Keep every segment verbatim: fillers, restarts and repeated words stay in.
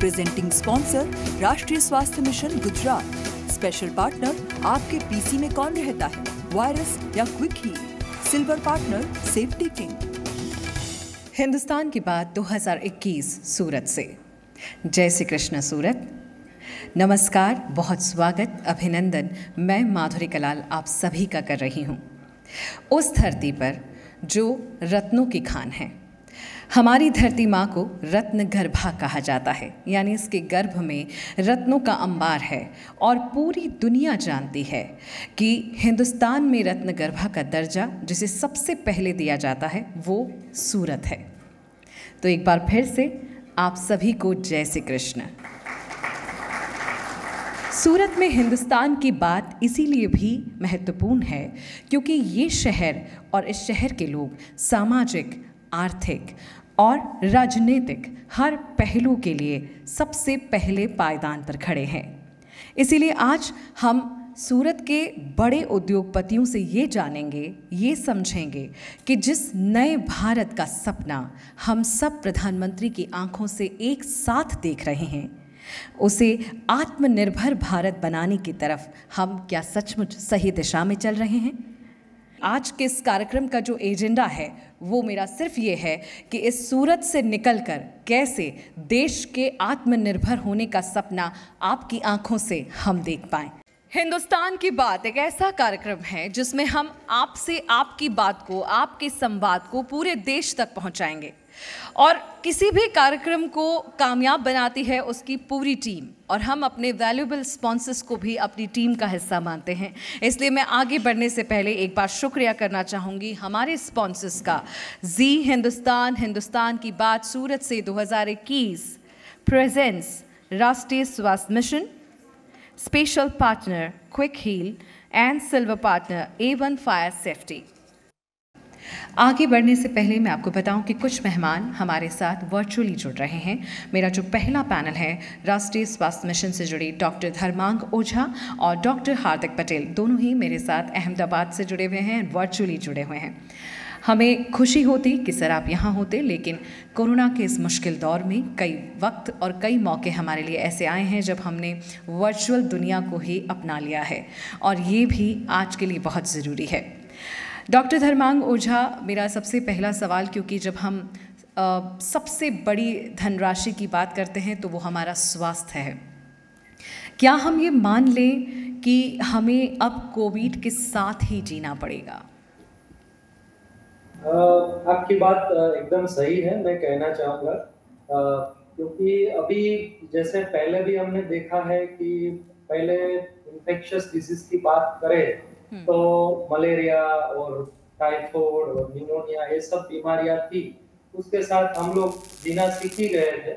Presenting sponsor Rashtriya Swasthya mission Gujarat. Special partner आपके PC में कौन रहता है, वायरस या quick heal. Silver partner safety king. Hindustan की बात दो हज़ार इक्कीस सूरत से। जय श्री कृष्ण सूरत। नमस्कार, बहुत स्वागत, अभिनंदन। मैं माधुरी कलाल आप सभी का कर रही हूँ उस धरती पर जो रत्नों की खान है। हमारी धरती माँ को रत्न गर्भा कहा जाता है, यानी इसके गर्भ में रत्नों का अंबार है। और पूरी दुनिया जानती है कि हिंदुस्तान में रत्न गर्भा का दर्जा जिसे सबसे पहले दिया जाता है वो सूरत है। तो एक बार फिर से आप सभी को जय श्री कृष्ण। सूरत में हिंदुस्तान की बात इसीलिए भी महत्वपूर्ण है क्योंकि ये शहर और इस शहर के लोग सामाजिक, आर्थिक और राजनीतिक हर पहलू के लिए सबसे पहले पायदान पर खड़े हैं। इसीलिए आज हम सूरत के बड़े उद्योगपतियों से ये जानेंगे, ये समझेंगे कि जिस नए भारत का सपना हम सब प्रधानमंत्री की आंखों से एक साथ देख रहे हैं, उसे आत्मनिर्भर भारत बनाने की तरफ हम क्या सचमुच सही दिशा में चल रहे हैं। आज के इस कार्यक्रम का जो एजेंडा है वो मेरा सिर्फ ये है कि इस सूरत से निकलकर कैसे देश के आत्मनिर्भर होने का सपना आपकी आंखों से हम देख पाएँ। हिंदुस्तान की बात एक ऐसा कार्यक्रम है जिसमें हम आपसे आपकी बात को, आपके संवाद को पूरे देश तक पहुंचाएंगे। और किसी भी कार्यक्रम को कामयाब बनाती है उसकी पूरी टीम, और हम अपने वैल्यूएबल स्पॉन्सर्स को भी अपनी टीम का हिस्सा मानते हैं। इसलिए मैं आगे बढ़ने से पहले एक बार शुक्रिया करना चाहूँगी हमारे स्पॉन्सर्स का। जी हिंदुस्तान, हिंदुस्तान की बात सूरत से दो हज़ार इक्कीस presents Rashtriya Swasthya mission, special partner quick heal and silver partner Avon fire safety. आगे बढ़ने से पहले मैं आपको बताऊं कि कुछ मेहमान हमारे साथ वर्चुअली जुड़ रहे हैं। मेरा जो पहला पैनल है राष्ट्रीय स्वास्थ्य मिशन से जुड़े डॉक्टर धर्मांग ओझा और डॉक्टर हार्दिक पटेल, दोनों ही मेरे साथ अहमदाबाद से जुड़े हुए हैं, वर्चुअली जुड़े हुए हैं। हमें खुशी होती कि सर आप यहाँ होते, लेकिन कोरोना के इस मुश्किल दौर में कई वक्त और कई मौके हमारे लिए ऐसे आए हैं जब हमने वर्चुअल दुनिया को ही अपना लिया है, और ये भी आज के लिए बहुत ज़रूरी है। डॉक्टर धर्मांग ओझा, मेरा सबसे पहला सवाल, क्योंकि जब हम आ, सबसे बड़ी धनराशि की बात करते हैं तो वो हमारा स्वास्थ्य है। क्या हम ये मान लें कि हमें अब कोविड के साथ ही जीना पड़ेगा? आ, आपकी बात एकदम सही है। मैं कहना चाहूँगा क्योंकि अभी जैसे पहले भी हमने देखा है कि पहले इन्फेक्शस डिजीज की बात करें तो मलेरिया और टाइफॉइड और निमोनिया ये सब बीमारियां थी, उसके साथ हम लोग जीना सीख ही गए थे।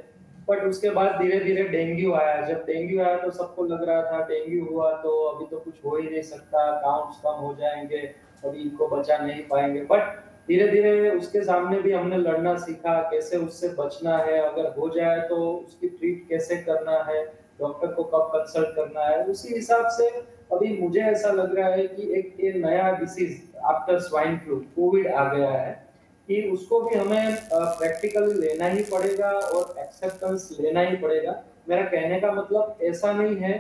बट उसके बाद धीरे धीरे डेंगू आया। जब डेंगू आया तो सबको लग रहा था डेंगू हुआ तो अभी तो कुछ हो ही नहीं सकता, काउंट्स कम हो जाएंगे, अभी इनको बचा नहीं पाएंगे। बट धीरे धीरे उसके सामने भी हमने लड़ना सीखा, कैसे उससे बचना है, अगर हो जाए तो उसकी ट्रीट कैसे करना है, डॉक्टर को कब कंसल्ट करना है। उसी हिसाब से अभी मुझे ऐसा लग रहा है कि एक ये नया disease after swine flu COVID आ गया है कि उसको भी हमें प्रैक्टिकली लेना ही पड़ेगा और एक्सेप्टेंस लेना ही पड़ेगा। मेरा कहने का मतलब ऐसा नहीं है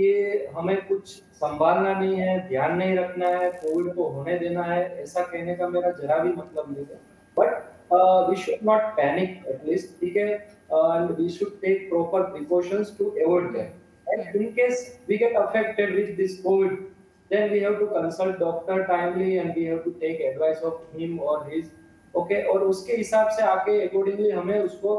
कि हमें कुछ संभालना नहीं है, ध्यान नहीं रखना है, कोविड को होने देना है, ऐसा कहने का मेरा जरा भी मतलब नहीं है। But we should not panic at least, ठीक है, and we should take proper precautions to avoid that. And in case we get affected with this COVID, then we have to consult doctor timely and we have to take advice of him or his, okay? और उसके हिसाब से आके accordingly हमें उसको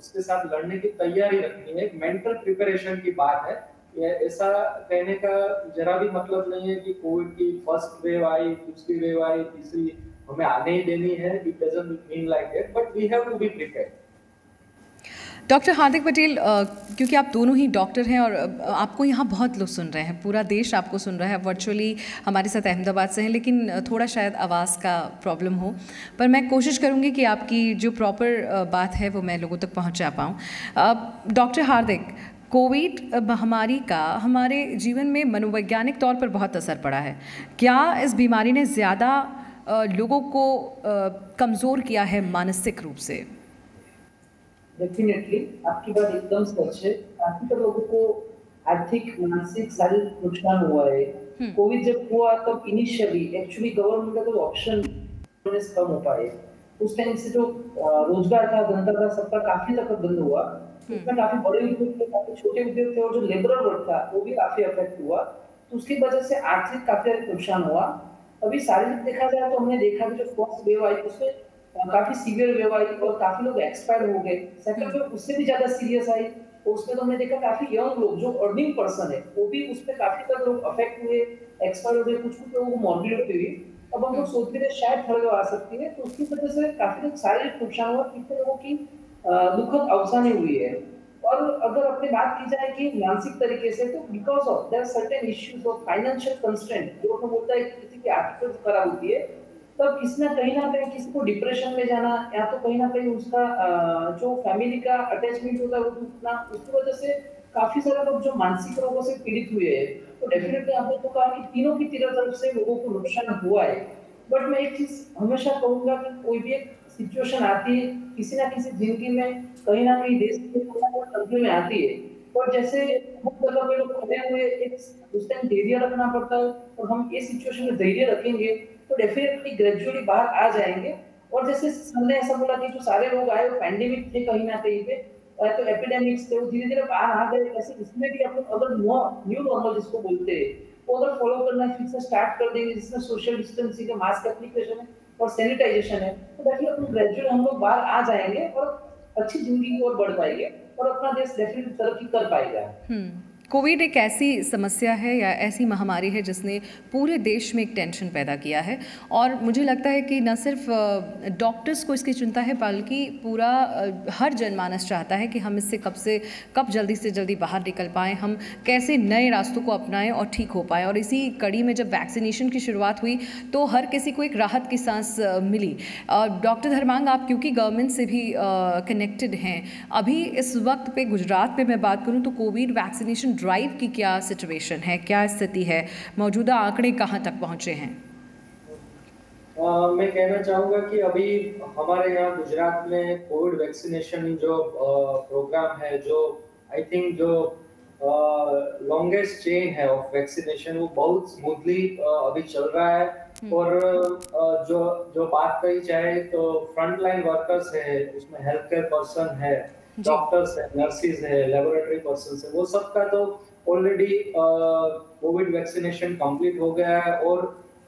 उसके साथ लड़ने की तैयारी रखनी है। मेंटल प्रिपरेशन की बात है। ऐसा कहने का जरा भी मतलब नहीं है कि कोविड की फर्स्ट वेव आई, दूसरी वेव आई, तीसरी हमें आने ही देनी है। It doesn't mean like that, but we have to be prepared. Doctor Hardik Patel, क्योंकि आप दोनों ही डॉक्टर हैं और आपको यहाँ बहुत लोग सुन रहे हैं, पूरा देश आपको सुन रहा है। वर्चुअली हमारे साथ अहमदाबाद से हैं, लेकिन थोड़ा शायद आवाज़ का प्रॉब्लम हो, पर मैं कोशिश करूँगी कि आपकी जो प्रॉपर बात है वो मैं लोगों तक पहुँचा पाऊँ। डॉक्टर हार्दिक, कोविड महामारी का हमारे जीवन में मनोवैज्ञानिक तौर पर बहुत असर पड़ा है। क्या इस बीमारी ने ज़्यादा लोगों को कमज़ोर किया है मानसिक रूप से? डेफिनेटली आपकी बात एकदम सच है। काफी तो लोगों को आर्थिक मानसिक शारीरिक नुकसान हुआ है। कोविड जब हुआ तब इनिशियली एक्चुअली गवर्नमेंट का कोई ऑप्शन कम हो पाए, उस टाइम से जो रोजगार था धंधा था सबका काफी तक बंद हुआ, उसमें काफी बड़े उद्योग थे काफी छोटे उद्योग थे और जो लेबर वर्ग था वो भी काफी अफेक्ट हुआ, तो उसकी वजह से आर्थिक काफी नुकसान हुआ। अभी शारीरिक देखा जाए तो हमने देखा कि जो फर्स्ट वेव आई उसमें काफी सीवियर वेव आई और काफी लोग एक्सपायर हो गए। सेकंड वेव उससे भी ज्यादा सीरियस आई, उसमें तो हमने देखा काफी यंग लोग जो अर्निंग पर्सन है वो भी उसमें काफी तक लोग अफेक्ट हुए, एक्सपायर हो गए, कुछ कुछ लोगों को मॉर्बिडिटी हुई। अब हम लोग सोचते थे शायद थर्ड वेव आ सकती है, तो उसकी वजह से काफी लोग शारीरिक नुकसान हुआ, कितने लोगों की दुखद अवसानें हुई है। और अगर अपनी बात की जाए कि मानसिक तरीके से तो because of their certain issues of financial constraint जो होता है किसी की आर्थिक खराब होती है तब किसी ना कहीं ना कहीं किसी को डिप्रेशन में जाना या तो कहीं ना कहीं उसका जो फैमिली का अटैचमेंट होता है वो टूटना, उसकी वजह से काफी सारे लोग जो मानसिक रोगों से पीड़ित हुए हैं तो डेफिनेटली आपने तो कहा कि तीनों की तीनों तरफ से लोगों को नुकसान हुआ है। बट मैं एक चीज हमेशा कहूंगा कि कोई भी एक सिचुएशन आती है किसी ना किसी जिंदगी में कहीं ना कहीं देश के कंट्री में आती है, और जैसे मतलब पे लोग खड़े हुए एक उस टाइम धैर्य रखना पड़ता है और हम इस सिचुएशन में धैर्य रखेंगे तो डेफिनेटली ग्रेजुअली बाहर आ जाएंगे। और जैसे हमने ऐसा बोला कि जो सारे लोग आए वो पैंडेमिक थे कहीं ना कहीं पे तो एपिडेमिक्स थे वो धीरे धीरे बाहर आ गए, ऐसे इसमें भी आप लोग अगर न्यू नॉर्मल जिसको बोलते हैं वो अगर फॉलो करना फिर से स्टार्ट कर देंगे जिसमें सोशल डिस्टेंसिंग है, मास्क एप्लीकेशन है और सैनिटाइजेशन है तो डेफिनेटली ग्रेजुअली हम लोग बाहर आ जाएंगे और अच्छी जिंदगी की ओर बढ़ पाएंगे और अपना देश डेफिनेटली तरक्की कर पाएगा। कोविड एक ऐसी समस्या है या ऐसी महामारी है जिसने पूरे देश में एक टेंशन पैदा किया है और मुझे लगता है कि न सिर्फ डॉक्टर्स को इसकी चिंता है बल्कि पूरा हर जनमानस चाहता है कि हम इससे कब से कब जल्दी से जल्दी बाहर निकल पाएँ, हम कैसे नए रास्तों को अपनाएं और ठीक हो पाएँ। और इसी कड़ी में जब वैक्सीनेशन की शुरुआत हुई तो हर किसी को एक राहत की सांस मिली। डॉक्टर धर्मांग, आप क्योंकि गवर्नमेंट से भी कनेक्टेड हैं, अभी इस वक्त पर गुजरात पर मैं बात करूँ तो कोविड वैक्सीनेशन ड्राइव की क्या सिचुएशन है, क्या स्थिति है, मौजूदा आंकड़े कहाँ तक पहुँचे हैं? आ, मैं कहना चाहूँगा कि अभी हमारे यहाँ गुजरात में कोविड वैक्सीनेशन जो प्रोग्राम है जो आई थिंक जो लॉन्गेस्ट चेन है ऑफ वैक्सीनेशन वो बहुत स्मूथली अभी चल रहा है। और आ, जो जो बात कही जाए तो फ्रंटलाइन वर्कर्स है, उसमें हेल्थ केयर पर्सन है, डॉक्टर्स है, नर्सेज है, लेबोरेटरी पर्सन है, वो सबका तो ऑलरेडी कोविड वैक्सीनेशन कंप्लीट हो गया है। और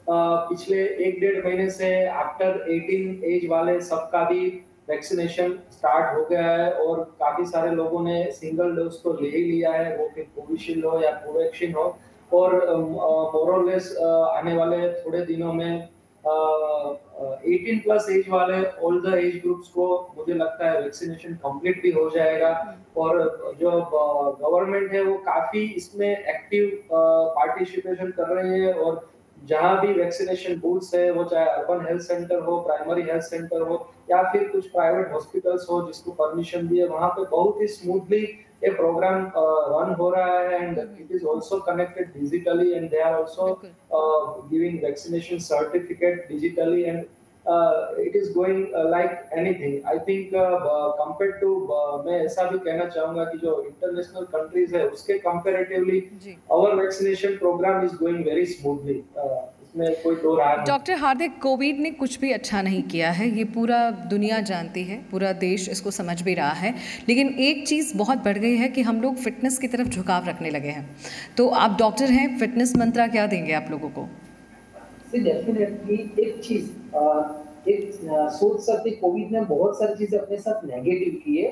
आ, पिछले एक डेढ़ महीने से आफ्टर अठारह एज वाले सबका भी वैक्सीनेशन स्टार्ट हो गया है और काफी सारे लोगों ने सिंगल डोज तो ले ही लिया है, वो फिर कोविशील्ड हो या कोवैक्शीन हो। और मोरलेस आने वाले थोड़े दिनों में अठारह प्लस एज वाले ऑल द एज ग्रुप्स को मुझे लगता है वैक्सीनेशन कंप्लीट भी हो जाएगा। और जो गवर्नमेंट है वो काफी इसमें एक्टिव पार्टिसिपेशन कर रही है और जहाँ भी वैक्सीनेशन बूथ्स है वो चाहे अर्बन हेल्थ सेंटर हो, प्राइमरी हेल्थ सेंटर हो या फिर कुछ प्राइवेट हॉस्पिटल्स हो जिसको परमिशन दी है, वहाँ पे बहुत ही स्मूथली ये प्रोग्राम रन हो रहा है। And it is also connected digitally and they are also giving vaccination certificate digitally and it is going like anything. I think compare to मैं ऐसा भी कहना चाहूंगा कि जो इंटरनेशनल कंट्रीज है उसके comparatively our vaccination programme is going very smoothly, इसमें कोई दो राय नहीं। डॉक्टर हार्दिक, कोविड ने कुछ भी अच्छा नहीं किया है, ये पूरा दुनिया जानती है, पूरा देश इसको समझ भी रहा है, लेकिन एक चीज़ बहुत बढ़ गई है कि हम लोग फिटनेस की तरफ झुकाव रखने लगे हैं। तो आप डॉक्टर हैं, फिटनेस मंत्रा क्या देंगे आप लोगों को? डेफिनेटली एक चीज एक सोच सकते कोविड ने बहुत सारी चीजें अपने साथ नेगेटिव की है,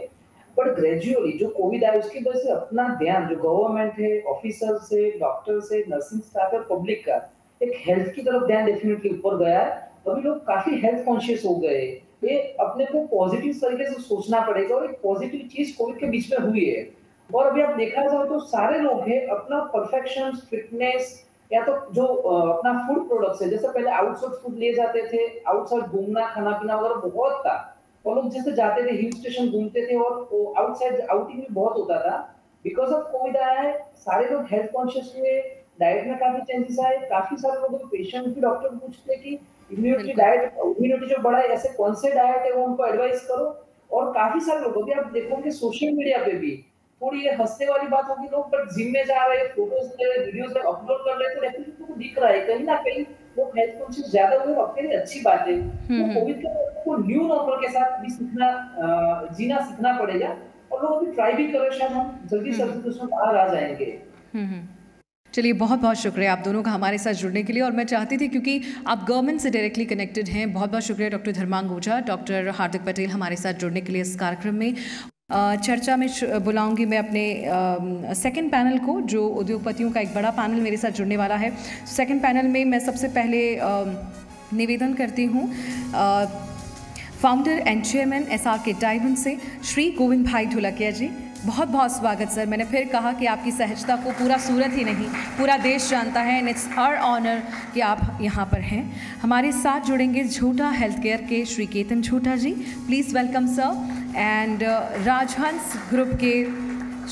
बट ग्रेजुअली जो कोविड आया उसकी वजह से अपना ध्यान जो गवर्नमेंट है, ऑफिसर्स है, डॉक्टर्स है, नर्सिंग स्टाफ है, पब्लिक का एक हेल्थ की तरफ ध्यान डेफिनेटली ऊपर गया है। अभी लोग काफी हेल्थ कॉन्शियस हो गए, ये अपने को पॉजिटिव तरीके से सोचना पड़ेगा और एक पॉजिटिव चीज कोविड के बीच में हुई है। और अभी आप देखा जाए तो सारे लोग है अपना परफेक्शन फिटनेस या तो जो अपना फूड प्रोडक्ट्स है, जैसे पहले आउटसाइड फूड ले जाते थे, आउटसाइड घूमना खाना पीना वगैरह बहुत था और लोग जैसे जाते थे हिल स्टेशन घूमते थे और आउटसाइड आउटिंग भी बहुत होता था। बिकॉज ऑफ कोविड आया है सारे लोग हेल्थ कॉन्शियस हुए, डाइट में काफी चेंजेस आए, काफी सारे लोगों को पेशेंट भी डॉक्टर पूछते कि इम्यूनिटी डाइट इम्यूनिटी जो बढ़ाए ऐसे कौन से डाइट है वो उनको एडवाइस करो। और काफी सारे लोग अभी आप देखोगे सोशल मीडिया पे भी थोड़ी ये हंसने वाली बात होगी, लोग बट जिम में जा रहे हैं, फोटोज ले रहे हैं, वीडियोज अपलोड कर रहे हैं, तो लेकिन उनको दिख रहा है कहीं ना कहीं वो हेल्थ कॉन्शियस ज्यादा हुए। अपने लिए अच्छी बात है, कोविड के आपको न्यू नॉर्मल के साथ भी सीखना जीना सीखना पड़ेगा और लोग अभी ट्राई भी करें, शायद हम जल्दी से बाहर आ जाएंगे। चलिए बहुत बहुत शुक्रिया आप दोनों का हमारे साथ जुड़ने के लिए। और मैं चाहती थी क्योंकि आप गवर्नमेंट से डायरेक्टली कनेक्टेड हैं, बहुत बहुत शुक्रिया डॉक्टर धर्मांग ओझा, डॉक्टर हार्दिक पटेल हमारे साथ जुड़ने के लिए। इस कार्यक्रम में चर्चा में बुलाऊंगी मैं अपने सेकंड पैनल को, जो उद्योगपतियों का एक बड़ा पैनल मेरे साथ जुड़ने वाला है। सेकंड पैनल में मैं सबसे पहले निवेदन करती हूँ founder and chairman S R K diamond से श्री गोविंद भाई ढुलकिया जी। बहुत बहुत स्वागत सर। मैंने फिर कहा कि आपकी सहजता को पूरा सूरत ही नहीं पूरा देश जानता है, एंड इट्स आवर ऑनर कि आप यहाँ पर हैं। हमारे साथ जुड़ेंगे झूठा हेल्थ केयर के Shri Ketan Jhutha ji, please welcome sir. And Rajhans group के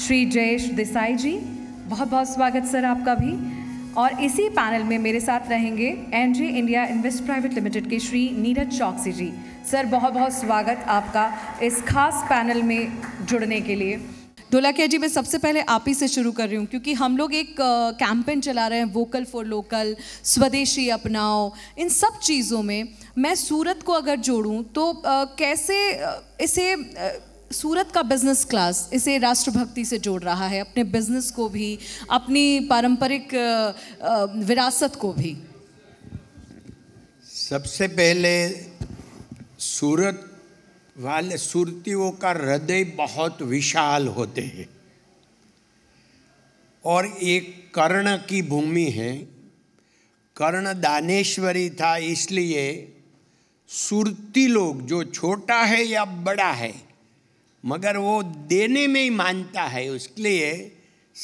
श्री जयेश देसाई जी, बहुत बहुत स्वागत सर आपका भी। और इसी पैनल में मेरे साथ रहेंगे N G India invest private limited के श्री नीरज चौकसी जी। सर बहुत बहुत स्वागत आपका इस खास पैनल में जुड़ने के लिए। ढोलाकिया जी मैं सबसे पहले आप ही से शुरू कर रही हूँ, क्योंकि हम लोग एक कैंपेन चला रहे हैं वोकल फॉर लोकल, स्वदेशी अपनाओ, इन सब चीज़ों में मैं सूरत को अगर जोड़ूं तो आ, कैसे इसे आ, सूरत का बिजनेस क्लास इसे राष्ट्रभक्ति से जोड़ रहा है, अपने बिजनेस को भी, अपनी पारंपरिक आ, आ, विरासत को भी। सबसे पहले सूरत वाले सूरतियों का हृदय बहुत विशाल होते हैं और एक कर्ण की भूमि है। कर्ण दानेश्वरी था, इसलिए सूरती लोग जो छोटा है या बड़ा है मगर वो देने में ही मानता है, इसलिए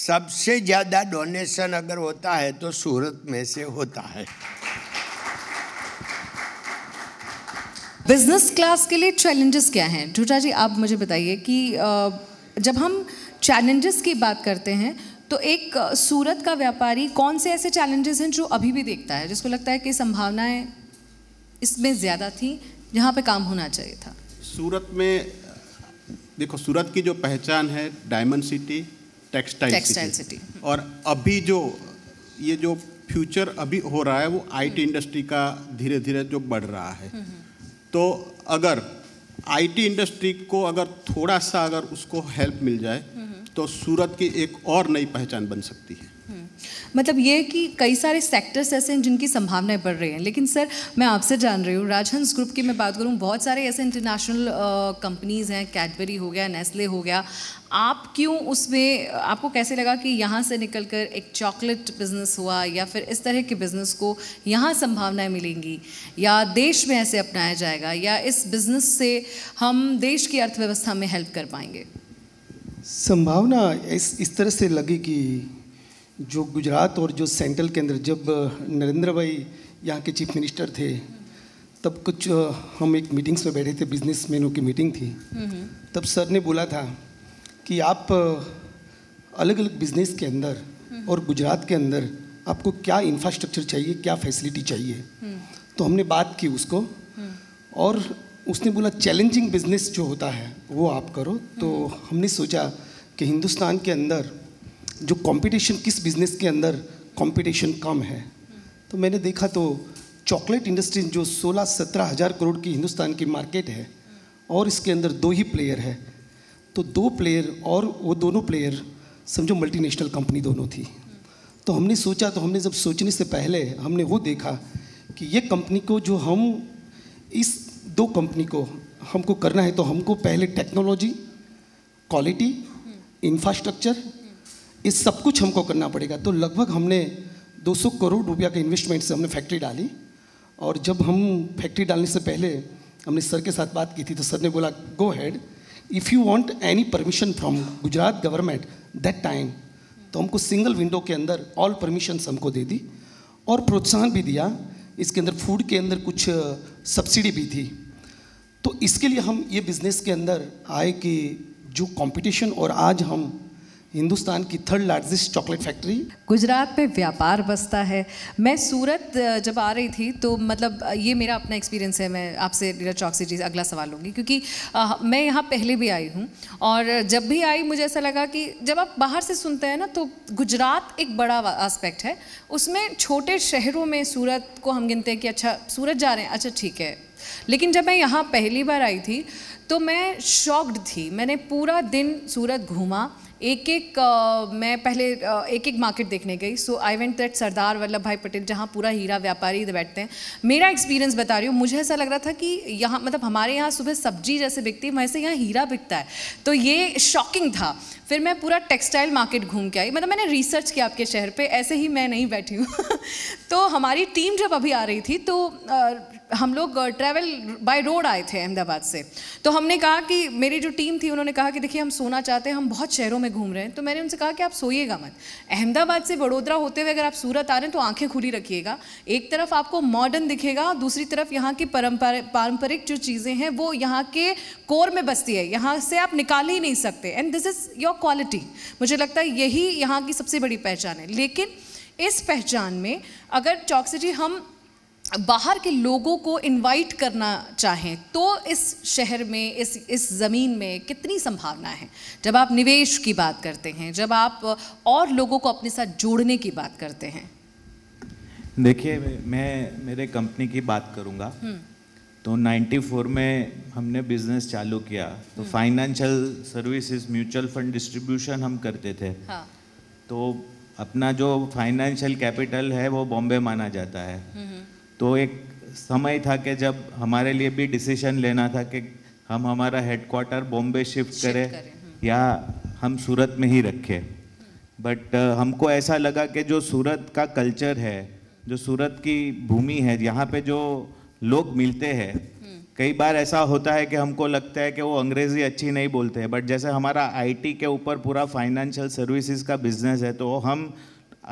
सबसे ज़्यादा डोनेशन अगर होता है तो सूरत में से होता है। बिजनेस क्लास के लिए चैलेंजेस क्या हैं झूठा जी? आप मुझे बताइए कि जब हम चैलेंजेस की बात करते हैं तो एक सूरत का व्यापारी कौन से ऐसे चैलेंजेस हैं जो अभी भी देखता है, जिसको लगता है कि संभावनाएं इसमें ज़्यादा थी, यहाँ पे काम होना चाहिए था? सूरत में देखो, सूरत की जो पहचान है diamond city, textile textile city, और अभी जो ये जो फ्यूचर अभी हो रहा है वो आई टी इंडस्ट्री का धीरे धीरे जो बढ़ रहा है। तो अगर आईटी इंडस्ट्री को अगर थोड़ा सा अगर उसको हेल्प मिल जाए तो सूरत की एक और नई पहचान बन सकती है। मतलब ये कि कई सारे सेक्टर्स ऐसे हैं जिनकी संभावनाएं बढ़ रही हैं। लेकिन सर मैं आपसे जान रही हूँ, राजहंस ग्रुप की मैं बात करूँ, बहुत सारे ऐसे इंटरनेशनल कंपनीज़ हैं, कैडबरी हो गया, नेस्ले हो गया, आप क्यों उसमें, आपको कैसे लगा कि यहाँ से निकलकर एक चॉकलेट बिजनेस हुआ या फिर इस तरह के बिजनेस को यहाँ संभावनाएं मिलेंगी या देश में ऐसे अपनाया जाएगा या इस बिजनेस से हम देश की अर्थव्यवस्था में हेल्प कर पाएंगे? संभावना इस इस तरह से लगी कि जो गुजरात और जो सेंट्रल के अंदर जब नरेंद्र भाई यहाँ के चीफ मिनिस्टर थे तब कुछ हम एक मीटिंग्स में बैठे थे, बिजनेसमैनों की मीटिंग थी, तब सर ने बोला था कि आप अलग अलग बिजनेस के अंदर और गुजरात के अंदर आपको क्या इंफ्रास्ट्रक्चर चाहिए, क्या फैसिलिटी चाहिए। तो हमने बात की उसको और उसने बोला चैलेंजिंग बिजनेस जो होता है वो आप करो। तो हमने सोचा कि हिंदुस्तान के अंदर जो कंपटीशन, किस बिज़नेस के अंदर कंपटीशन कम है, तो मैंने देखा तो चॉकलेट इंडस्ट्री जो सोलह सत्रह हज़ार करोड़ की हिंदुस्तान की मार्केट है और इसके अंदर दो ही प्लेयर है, तो दो प्लेयर और वो दोनों प्लेयर समझो मल्टीनेशनल कंपनी दोनों थी। तो हमने सोचा, तो हमने जब सोचने से पहले हमने वो देखा कि ये कंपनी को जो हम इस दो कंपनी को हमको करना है तो हमको पहले टेक्नोलॉजी, क्वालिटी, इंफ्रास्ट्रक्चर, ये सब कुछ हमको करना पड़ेगा। तो लगभग हमने दो सौ करोड़ रुपया के इन्वेस्टमेंट से हमने फैक्ट्री डाली और जब हम फैक्ट्री डालने से पहले हमने सर के साथ बात की थी तो सर ने बोला go ahead if you want any permission from Gujarat government that time. तो हमको सिंगल विंडो के अंदर ऑल परमिशंस हमको दे दी और प्रोत्साहन भी दिया, इसके अंदर फूड के अंदर कुछ सब्सिडी भी थी। तो इसके लिए हम ये बिज़नेस के अंदर आए कि जो कंपटीशन, और आज हम हिंदुस्तान की third largest chocolate factory. Gujarat पे व्यापार बसता है। मैं सूरत जब आ रही थी तो मतलब ये मेरा अपना एक्सपीरियंस है, मैं आपसे नीरज चौकसी जी अगला सवाल लूँगी क्योंकि आ, मैं यहाँ पहले भी आई हूँ और जब भी आई मुझे ऐसा लगा कि जब आप बाहर से सुनते हैं ना तो गुजरात एक बड़ा आस्पेक्ट है, उसमें छोटे शहरों में सूरत को हम गिनते हैं कि अच्छा सूरत जा रहे हैं, अच्छा ठीक है। लेकिन जब मैं यहाँ पहली बार आई थी तो मैं शॉक्ड थी। मैंने पूरा दिन सूरत घूमा, एक एक uh, मैं पहले uh, एक एक मार्केट देखने गई। So I went that Sardar Vallabh भाई पटेल जहाँ पूरा हीरा व्यापारी बैठते हैं। मेरा एक्सपीरियंस बता रही हूँ, मुझे ऐसा लग रहा था कि यहाँ मतलब हमारे यहाँ सुबह सब्जी जैसे बिकती है वैसे यहाँ हीरा बिकता है, तो ये शॉकिंग था। फिर मैं पूरा टेक्सटाइल मार्केट घूम के आई, मतलब मैंने रिसर्च किया आपके शहर पे, ऐसे ही मैं नहीं बैठी हूँ। तो हमारी टीम जब अभी आ रही थी तो आ, हम लोग ट्रैवल बाय रोड आए थे अहमदाबाद से, तो हमने कहा कि मेरी जो टीम थी उन्होंने कहा कि देखिए हम सोना चाहते हैं, हम बहुत शहरों में घूम रहे हैं। तो मैंने उनसे कहा कि आप सोइएगा मत, अहमदाबाद से वडोदरा होते हुए अगर आप सूरत आ रहे हैं तो आँखें खुली रखिएगा। एक तरफ आपको मॉडर्न दिखेगा, दूसरी तरफ यहाँ की पारंपरिक जो चीज़ें हैं वो यहाँ के कोर में बसती है, यहाँ से आप निकाल ही नहीं सकते। And this is your quality. मुझे लगता है यही यहाँ की सबसे बड़ी पहचान है। लेकिन इस पहचान में अगर चौकसी जी हम बाहर के लोगों को इनवाइट करना चाहें तो इस शहर में, इस इस ज़मीन में कितनी संभावना है? जब आप निवेश की बात करते हैं, जब आप और लोगों को अपने साथ जोड़ने की बात करते हैं। देखिए मैं मेरे कंपनी की बात करूँगा तो नाइन्टी फोर में हमने बिजनेस चालू किया, तो financial services mutual fund distribution हम करते थे। हाँ। तो अपना जो फाइनेंशियल कैपिटल है वो बॉम्बे माना जाता है, तो एक समय था कि जब हमारे लिए भी डिसीजन लेना था कि हम हमारा हेडक्वार्टर बॉम्बे शिफ्ट करें करे, या हम सूरत में ही रखें। बट हमको ऐसा लगा कि जो सूरत का कल्चर है, जो सूरत की भूमि है, यहाँ पे जो लोग मिलते हैं, कई बार ऐसा होता है कि हमको लगता है कि वो अंग्रेज़ी अच्छी नहीं बोलते हैं, बट जैसे हमारा आईटी के ऊपर पूरा फाइनेंशियल सर्विसेज का बिजनेस है तो हम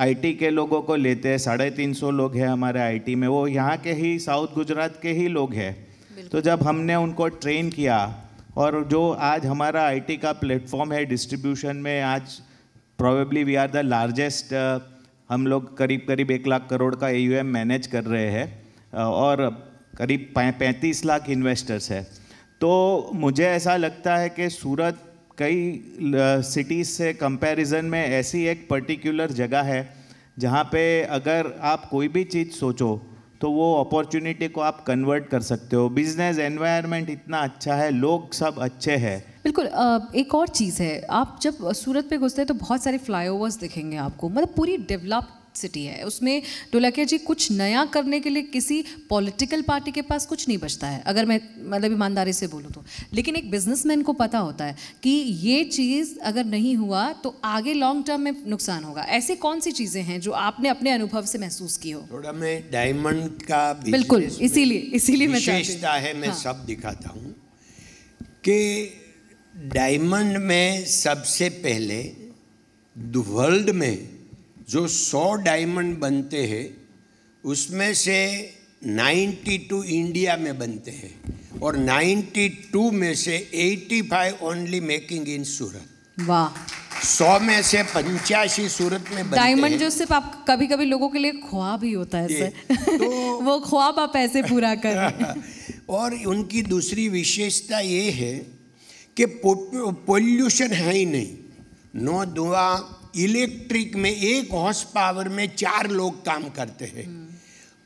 आईटी के लोगों को लेते हैं। साढ़े तीन सौ लोग हैं हमारे आईटी में, वो यहाँ के ही साउथ गुजरात के ही लोग हैं। तो जब हमने उनको ट्रेन किया और जो आज हमारा आईटी का प्लेटफॉर्म है डिस्ट्रीब्यूशन में, आज probably we are the largest, हम लोग करीब करीब एक लाख करोड़ का एयूएम मैनेज कर रहे हैं और करीब पैंतीस लाख इन्वेस्टर्स है। तो मुझे ऐसा लगता है कि सूरत कई सिटीज़ से कंपैरिजन में ऐसी एक पर्टिकुलर जगह है जहाँ पे अगर आप कोई भी चीज़ सोचो तो वो अपॉर्चुनिटी को आप कन्वर्ट कर सकते हो। बिजनेस एनवायरनमेंट इतना अच्छा है, लोग सब अच्छे हैं। बिल्कुल। एक और चीज़ है, आप जब सूरत पे घुसते हैं तो बहुत सारे फ्लाईओवर्स दिखेंगे आपको, मतलब पूरी डेवलप सिटी है, उसमें ढोलकिया जी कुछ नया करने के लिए किसी पॉलिटिकल पार्टी के पास कुछ नहीं बचता है, अगर मैं मतलब ईमानदारी से बोलूँ तो। लेकिन एक बिजनेसमैन को पता होता है कि ये चीज़ अगर नहीं हुआ तो आगे लॉन्ग टर्म में नुकसान होगा। ऐसी कौन सी चीज़ें हैं जो आपने अपने अनुभव से महसूस की हो? थोड़ा मैं डायमंड का बिल्कुल इसीलिए इसीलिए विशेषता है, मैं हाँ। सब दिखाता हूँ कि डायमंड में सबसे पहले वर्ल्ड में जो सौ डायमंड बनते हैं उसमें से बानवे इंडिया में बनते हैं और बानवे में से पचासी ओनली मेकिंग इन सूरत। वाह। सौ में से पचासी सूरत में बनते हैं। डायमंड जो सिर्फ आप कभी कभी लोगों के लिए ख्वाब ही होता है सर, तो वो ख्वाब आप ऐसे पूरा करें। और उनकी दूसरी विशेषता ये है कि पोल्यूशन है ही नहीं, नो धुआ। इलेक्ट्रिक में एक हॉर्स पावर में चार लोग काम करते हैं।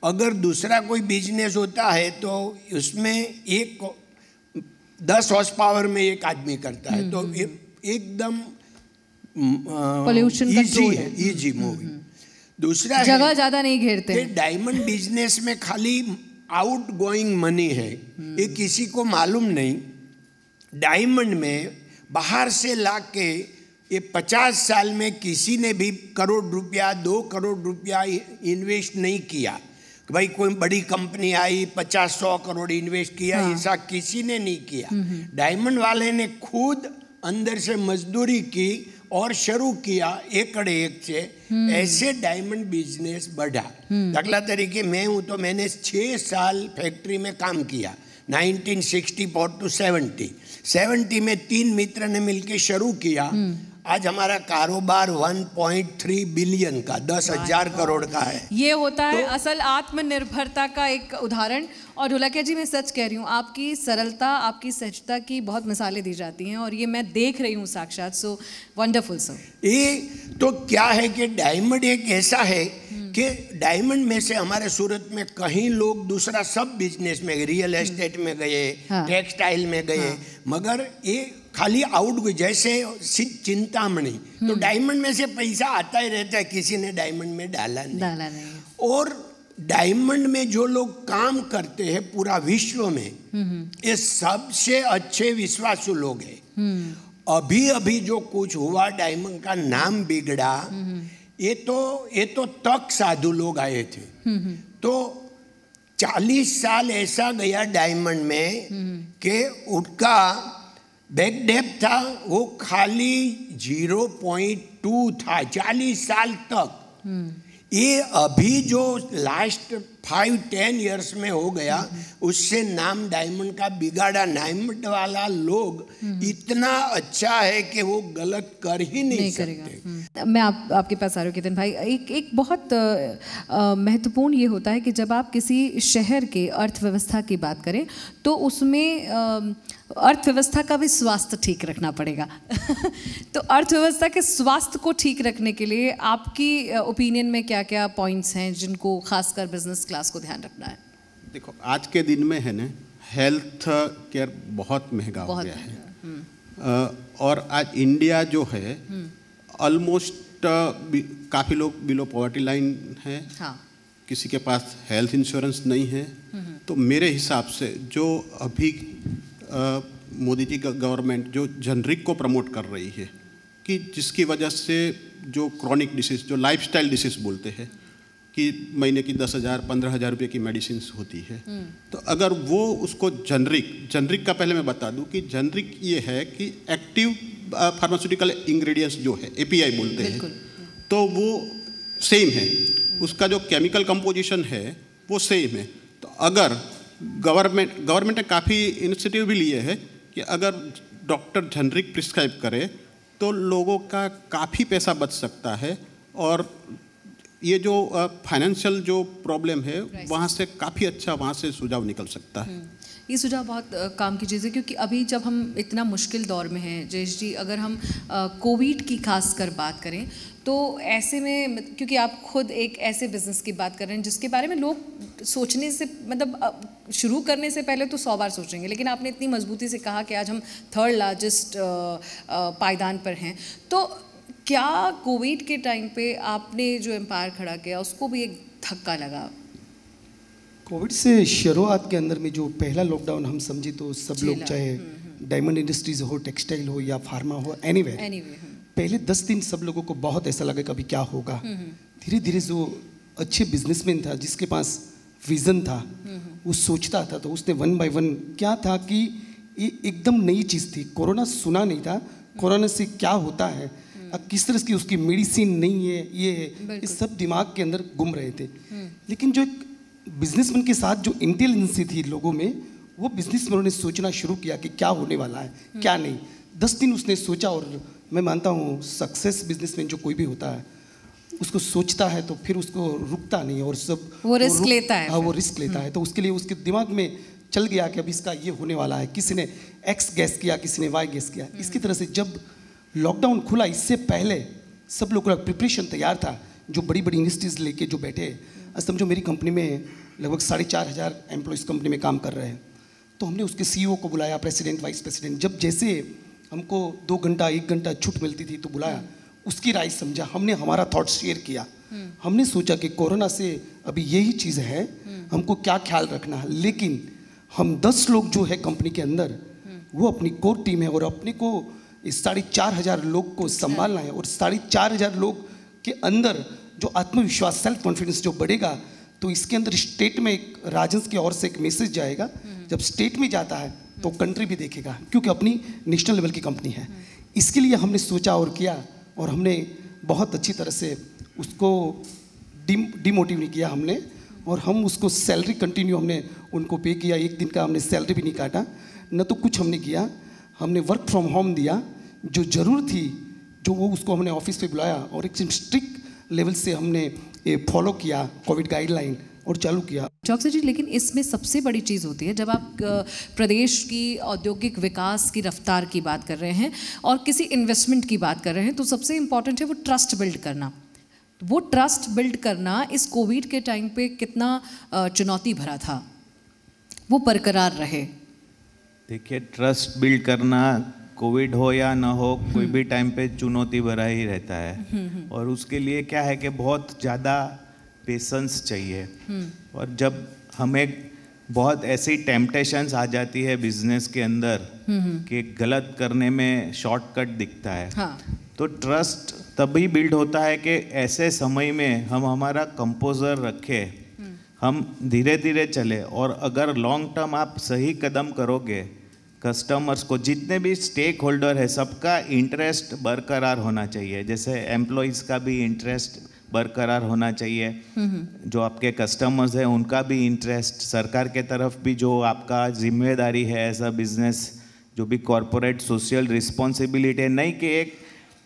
अगर दूसरा कोई बिजनेस होता है तो उसमें एक दस हॉर्स पावर में एक आदमी करता है, तो एकदम पोल्यूशन कंट्रोल है, इजी मूवी। दूसरा जगह ज़्यादा नहीं घेरते। डायमंड बिजनेस में खाली आउट गोइंग मनी है, ये किसी को मालूम नहीं। डायमंड में बाहर से ला के ये पचास साल में किसी ने भी करोड़ रुपया दो करोड़ रुपया इन्वेस्ट नहीं किया। भाई कोई बड़ी कंपनी आई पचास सौ करोड़ इन्वेस्ट किया, ऐसा हाँ। किसी ने नहीं किया। डायमंड वाले ने खुद अंदर से मजदूरी की और शुरू किया एकड़ एक से, ऐसे डायमंड बिजनेस बढ़ा। अगला तरीके मैं हूँ तो मैंने छः साल फैक्ट्री में काम किया nineteen sixty four to seventy seventy में तीन मित्र ने मिलकर शुरू किया। आज हमारा कारोबार एक पॉइंट तीन बिलियन का दस हजार करोड़ का है। ये होता है तो, असल आत्मनिर्भरता का एक उदाहरण। और ढुलकिया जी मैं सच कह रही हूँ, आपकी सरलता, आपकी सहजता की बहुत मिसालें दी जाती हैं और ये मैं देख रही हूँ साक्षात। So wonderful sir. ये तो क्या है कि डायमंड एक ऐसा है कि डायमंड में से हमारे सूरत में कहीं लोग दूसरा सब बिजनेस में, रियल एस्टेट में गए, हाँ, टेक्सटाइल में गए, हाँ, मगर ये खाली आउट हुई। जैसे चिंतामणि, तो डायमंड में से पैसा आता ही रहता है, किसी ने डायमंड में डाला नहीं, डाला नहीं। और डायमंड में जो लोग काम करते हैं पूरा विश्व में, ये सबसे अच्छे विश्वासु लोग हैं। अभी अभी जो कुछ हुआ, डायमंड का नाम बिगड़ा, ये तो ये तो तक साधु लोग आए थे। तो चालीस साल ऐसा गया डायमंड में कि उनका बैक डेप था वो खाली ज़ीरो पॉइंट टू था चालीस साल तक। ये अभी जो लास्ट फाइव टेन ईयर्स में हो गया, उससे नाम डायमंड का बिगाड़ा। डायमंड वाला लोग इतना अच्छा है कि वो गलत कर ही नहीं, नहीं सकते। मैं आप आपके पास आ रही हूँ केतन भाई। एक एक बहुत महत्वपूर्ण ये होता है कि जब आप किसी शहर के अर्थव्यवस्था की बात करें तो उसमें आ, अर्थव्यवस्था का भी स्वास्थ्य ठीक रखना पड़ेगा। तो अर्थव्यवस्था के स्वास्थ्य को ठीक रखने के लिए आपकी ओपिनियन में क्या क्या पॉइंट्स हैं जिनको खासकर बिजनेस क्लास को ध्यान रखना है? देखो आज के दिन में है ना, हेल्थ केयर बहुत महंगा हो गया है, है। और आज इंडिया जो है ऑलमोस्ट काफ़ी लोग बिलो पॉवर्टी लाइन है, हाँ, किसी के पास हेल्थ इंश्योरेंस नहीं है। तो मेरे हिसाब से जो अभी Uh, मोदी जी गवर्नमेंट जो जेनरिक को प्रमोट कर रही है कि जिसकी वजह से जो क्रॉनिक डिसीज़, जो लाइफस्टाइल डिसीज़ बोलते हैं कि महीने की दस हज़ार पंद्रह हज़ार रुपये की मेडिसिन होती है, तो अगर वो उसको जेनरिक जेनरिक का पहले मैं बता दूं कि जेनरिक ये है कि एक्टिव फार्मास्यूटिकल इंग्रेडिएंट्स जो है ए पी आई बोलते हैं, तो वो सेम है, उसका जो केमिकल कंपोजिशन है वो सेम है। तो अगर गवर्नमेंट गवर्नमेंट ने काफ़ी इनिशिएटिव भी लिए हैं कि अगर डॉक्टर जेनरिक प्रिस्क्राइब करे तो लोगों का काफ़ी पैसा बच सकता है और ये जो फाइनेंशियल जो प्रॉब्लम है वहाँ से काफ़ी अच्छा वहाँ से सुझाव निकल सकता है। ये सुझाव बहुत काम की चीज़ है क्योंकि अभी जब हम इतना मुश्किल दौर में हैं जयेश जी, अगर हम कोविड की खास कर बात करें तो ऐसे में, क्योंकि आप खुद एक ऐसे बिजनेस की बात कर रहे हैं जिसके बारे में लोग सोचने से, मतलब शुरू करने से पहले तो सौ बार सोचेंगे, लेकिन आपने इतनी मजबूती से कहा कि आज हम थर्ड लार्जेस्ट पायदान पर हैं। तो क्या कोविड के टाइम पे आपने जो एम्पायर खड़ा किया उसको भी एक धक्का लगा? कोविड से शुरुआत के अंदर में जो पहला लॉकडाउन हम समझे, तो सब लोग चाहे डायमंड इंडस्ट्रीज हो, टेक्सटाइल हो या फार्मा हो, एनीवेयर anyway, पहले दस दिन सब लोगों को बहुत ऐसा लगा कि अभी क्या होगा। धीरे धीरे जो अच्छे बिजनेसमैन था, जिसके पास विजन था, वो सोचता था, तो उसने वन बाय वन, क्या था कि ये एकदम नई चीज़ थी, कोरोना सुना नहीं था, कोरोना से क्या होता है, किस तरह की उसकी मेडिसिन नहीं है, ये है, ये सब दिमाग के अंदर घूम रहे थे। लेकिन जो एक बिजनेसमैन के साथ जो इंटेलिजेंसी थी लोगों में, वो बिजनेसमैनों ने सोचना शुरू किया कि क्या होने वाला है क्या नहीं। दस दिन उसने सोचा, और मैं मानता हूँ सक्सेस बिजनेसमैन जो कोई भी होता है उसको सोचता है तो फिर उसको रुकता नहीं और सब वो रिस्क लेता है। हाँ, वो रिस्क लेता है। तो उसके लिए उसके दिमाग में चल गया कि अब इसका ये होने वाला है। किसी ने एक्स गैस किया, किसी ने वाई गैस किया। इसकी तरह से जब लॉकडाउन खुला, इससे पहले सब लोगों का प्रिपरेशन तैयार था। जो बड़ी बड़ी इंडस्ट्रीज लेके जो बैठे, समझो मेरी कंपनी में लगभग साढ़े चार हज़ार एम्प्लॉयज़ कंपनी में काम कर रहे हैं, तो हमने उसके सी ई ओ को बुलाया, प्रेसिडेंट, वाइस प्रेसिडेंट। जब जैसे हमको दो घंटा एक घंटा छूट मिलती थी तो बुलाया, उसकी राय समझा, हमने हमारा थॉट शेयर किया। हमने सोचा कि कोरोना से अभी यही चीज़ है, हमको क्या ख्याल रखना है। लेकिन हम दस लोग जो है कंपनी के अंदर, वो अपनी कोर टीम है और अपने को साढ़े चार हज़ार लोग को संभालना है। और साढ़े चार हज़ार लोग के अंदर जो आत्मविश्वास, सेल्फ कॉन्फिडेंस जो बढ़ेगा, तो इसके अंदर स्टेट में एक राजहंस की ओर से एक मैसेज जाएगा। जब स्टेट में जाता है तो कंट्री भी देखेगा, क्योंकि अपनी नेशनल लेवल की कंपनी है। इसके लिए हमने सोचा और किया, और हमने बहुत अच्छी तरह से उसको डिमोटिव नहीं किया हमने, और हम उसको सैलरी कंटिन्यू हमने उनको पे किया। एक दिन का हमने सैलरी भी नहीं काटा, न तो कुछ हमने किया। हमने वर्क फ्रॉम होम दिया, जो जरूर थी जो वो उसको हमने ऑफिस पे बुलाया और एक स्ट्रिक्ट लेवल से हमने फॉलो किया कोविड गाइडलाइन और चालू किया। चौकसी जी, लेकिन इसमें सबसे बड़ी चीज़ होती है जब आप प्रदेश की औद्योगिक विकास की रफ्तार की बात कर रहे हैं और किसी इन्वेस्टमेंट की बात कर रहे हैं, तो सबसे इम्पॉर्टेंट है वो ट्रस्ट बिल्ड करना। वो ट्रस्ट बिल्ड करना इस कोविड के टाइम पे कितना चुनौती भरा था, वो बरकरार रहे? देखिए, ट्रस्ट बिल्ड करना कोविड हो या ना हो, कोई भी टाइम पे चुनौती भरा ही रहता है। और उसके लिए क्या है कि बहुत ज़्यादा पेशेंस चाहिए। और जब हमें बहुत ऐसी टेम्पटेशंस आ जाती है बिजनेस के अंदर कि गलत करने में शॉर्टकट दिखता है, हाँ। तो ट्रस्ट तभी बिल्ड होता है कि ऐसे समय में हम हमारा कंपोजर रखें, हम धीरे धीरे चले। और अगर लॉन्ग टर्म आप सही कदम करोगे, कस्टमर्स को, जितने भी स्टेक होल्डर है, सबका इंटरेस्ट बरकरार होना चाहिए। जैसे एम्प्लॉइज़ का भी इंटरेस्ट बरकरार होना चाहिए, जो आपके कस्टमर्स हैं उनका भी इंटरेस्ट, सरकार के तरफ भी जो आपका जिम्मेदारी है एज अ बिजनेस, जो भी कॉरपोरेट सोशल रिस्पॉन्सिबिलिटी है। नहीं कि एक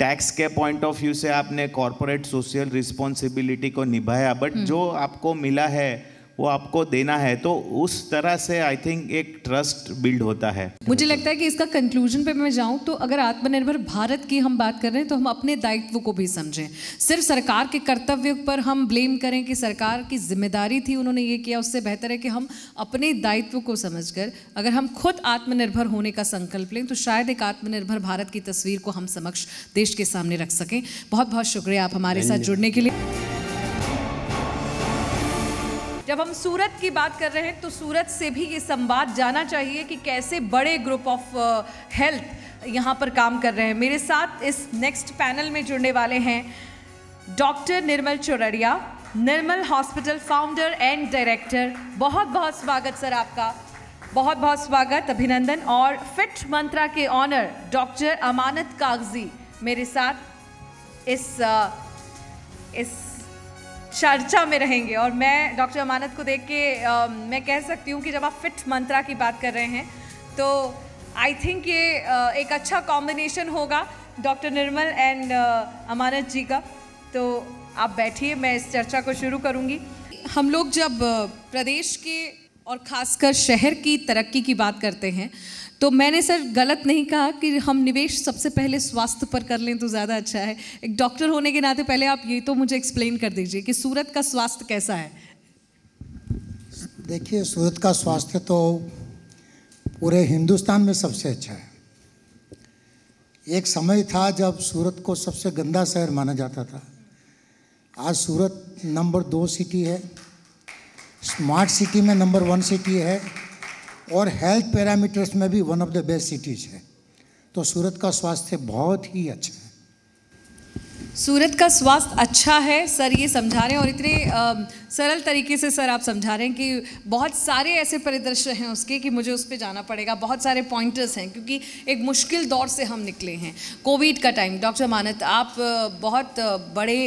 टैक्स के पॉइंट ऑफ व्यू से आपने कॉरपोरेट सोशल रिस्पॉन्सिबिलिटी को निभाया, बट जो आपको मिला है वो आपको देना है। तो उस तरह से आई थिंक एक ट्रस्ट बिल्ड होता है। मुझे लगता है कि इसका कंक्लूजन पे मैं जाऊं तो अगर आत्मनिर्भर भारत की हम बात कर रहे हैं तो हम अपने दायित्व को भी समझें। सिर्फ सरकार के कर्तव्य पर हम ब्लेम करें कि सरकार की जिम्मेदारी थी, उन्होंने ये किया, उससे बेहतर है कि हम अपने दायित्व को समझ कर, अगर हम खुद आत्मनिर्भर होने का संकल्प लें तो शायद एक आत्मनिर्भर भारत की तस्वीर को हम समक्ष देश के सामने रख सकें। बहुत बहुत शुक्रिया आप हमारे साथ जुड़ने के लिए। जब हम सूरत की बात कर रहे हैं तो सूरत से भी ये संवाद जाना चाहिए कि कैसे बड़े ग्रुप ऑफ हेल्थ यहाँ पर काम कर रहे हैं। मेरे साथ इस नेक्स्ट पैनल में जुड़ने वाले हैं doctor Nirmal Chordia, Nirmal hospital founder and director. बहुत बहुत स्वागत सर आपका, बहुत बहुत स्वागत, अभिनंदन। और फिट मंत्रा के ऑनर डॉक्टर अमानत कागजी मेरे साथ इस इस चर्चा में रहेंगे। और मैं डॉक्टर अमानत को देख के आ, मैं कह सकती हूँ कि जब आप फिट मंत्रा की बात कर रहे हैं तो आई थिंक ये आ, एक अच्छा कॉम्बिनेशन होगा डॉक्टर निर्मल एंड अमानत जी का। तो आप बैठिए, मैं इस चर्चा को शुरू करूँगी। हम लोग जब प्रदेश के और ख़ासकर शहर की तरक्की की बात करते हैं तो मैंने सर गलत नहीं कहा कि हम निवेश सबसे पहले स्वास्थ्य पर कर लें तो ज़्यादा अच्छा है। एक डॉक्टर होने के नाते पहले आप ये तो मुझे एक्सप्लेन कर दीजिए कि सूरत का स्वास्थ्य कैसा है। देखिए, सूरत का स्वास्थ्य तो पूरे हिंदुस्तान में सबसे अच्छा है। एक समय था जब सूरत को सबसे गंदा शहर माना जाता था, आज सूरत नंबर दो सिटी है, स्मार्ट सिटी में नंबर वन सिटी है और हेल्थ पैरामीटर्स में भी one of the best cities है। तो सूरत का स्वास्थ्य बहुत ही अच्छा है। सूरत का स्वास्थ्य अच्छा है सर, ये समझा रहे हैं और इतने आ, सरल तरीके से सर आप समझा रहे हैं कि बहुत सारे ऐसे परिदृश्य हैं उसके कि मुझे उस पर जाना पड़ेगा। बहुत सारे पॉइंटर्स हैं क्योंकि एक मुश्किल दौर से हम निकले हैं, कोविड का टाइम। डॉक्टर मानत, आप बहुत बड़े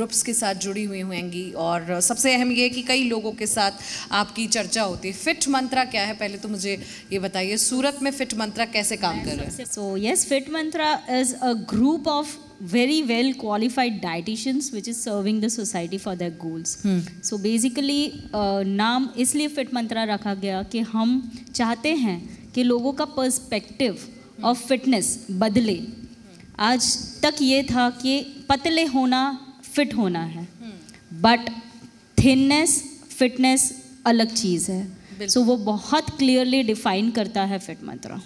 ग्रुप्स के साथ जुड़ी हुई होंगी और सबसे अहम ये कि कई लोगों के साथ आपकी चर्चा होती है। फिट मंत्रा क्या है पहले तो मुझे ये बताइए, सूरत में फिट मंत्रा कैसे काम कर रहा है? So yes, fit mantra is a group of very well qualified dietitians which is serving the society for their goals. hmm. So basically uh, नाम इसलिए फिट मंत्रा रखा गया कि हम चाहते हैं कि लोगों का पर्सपेक्टिव ऑफ फिटनेस बदले। hmm. आज तक ये था कि पतले होना फिट होना है, बट थिननेस फिटनेस अलग चीज़ है। सो so, वो बहुत क्लियरली डिफाइन करता है फिट मंत्रा।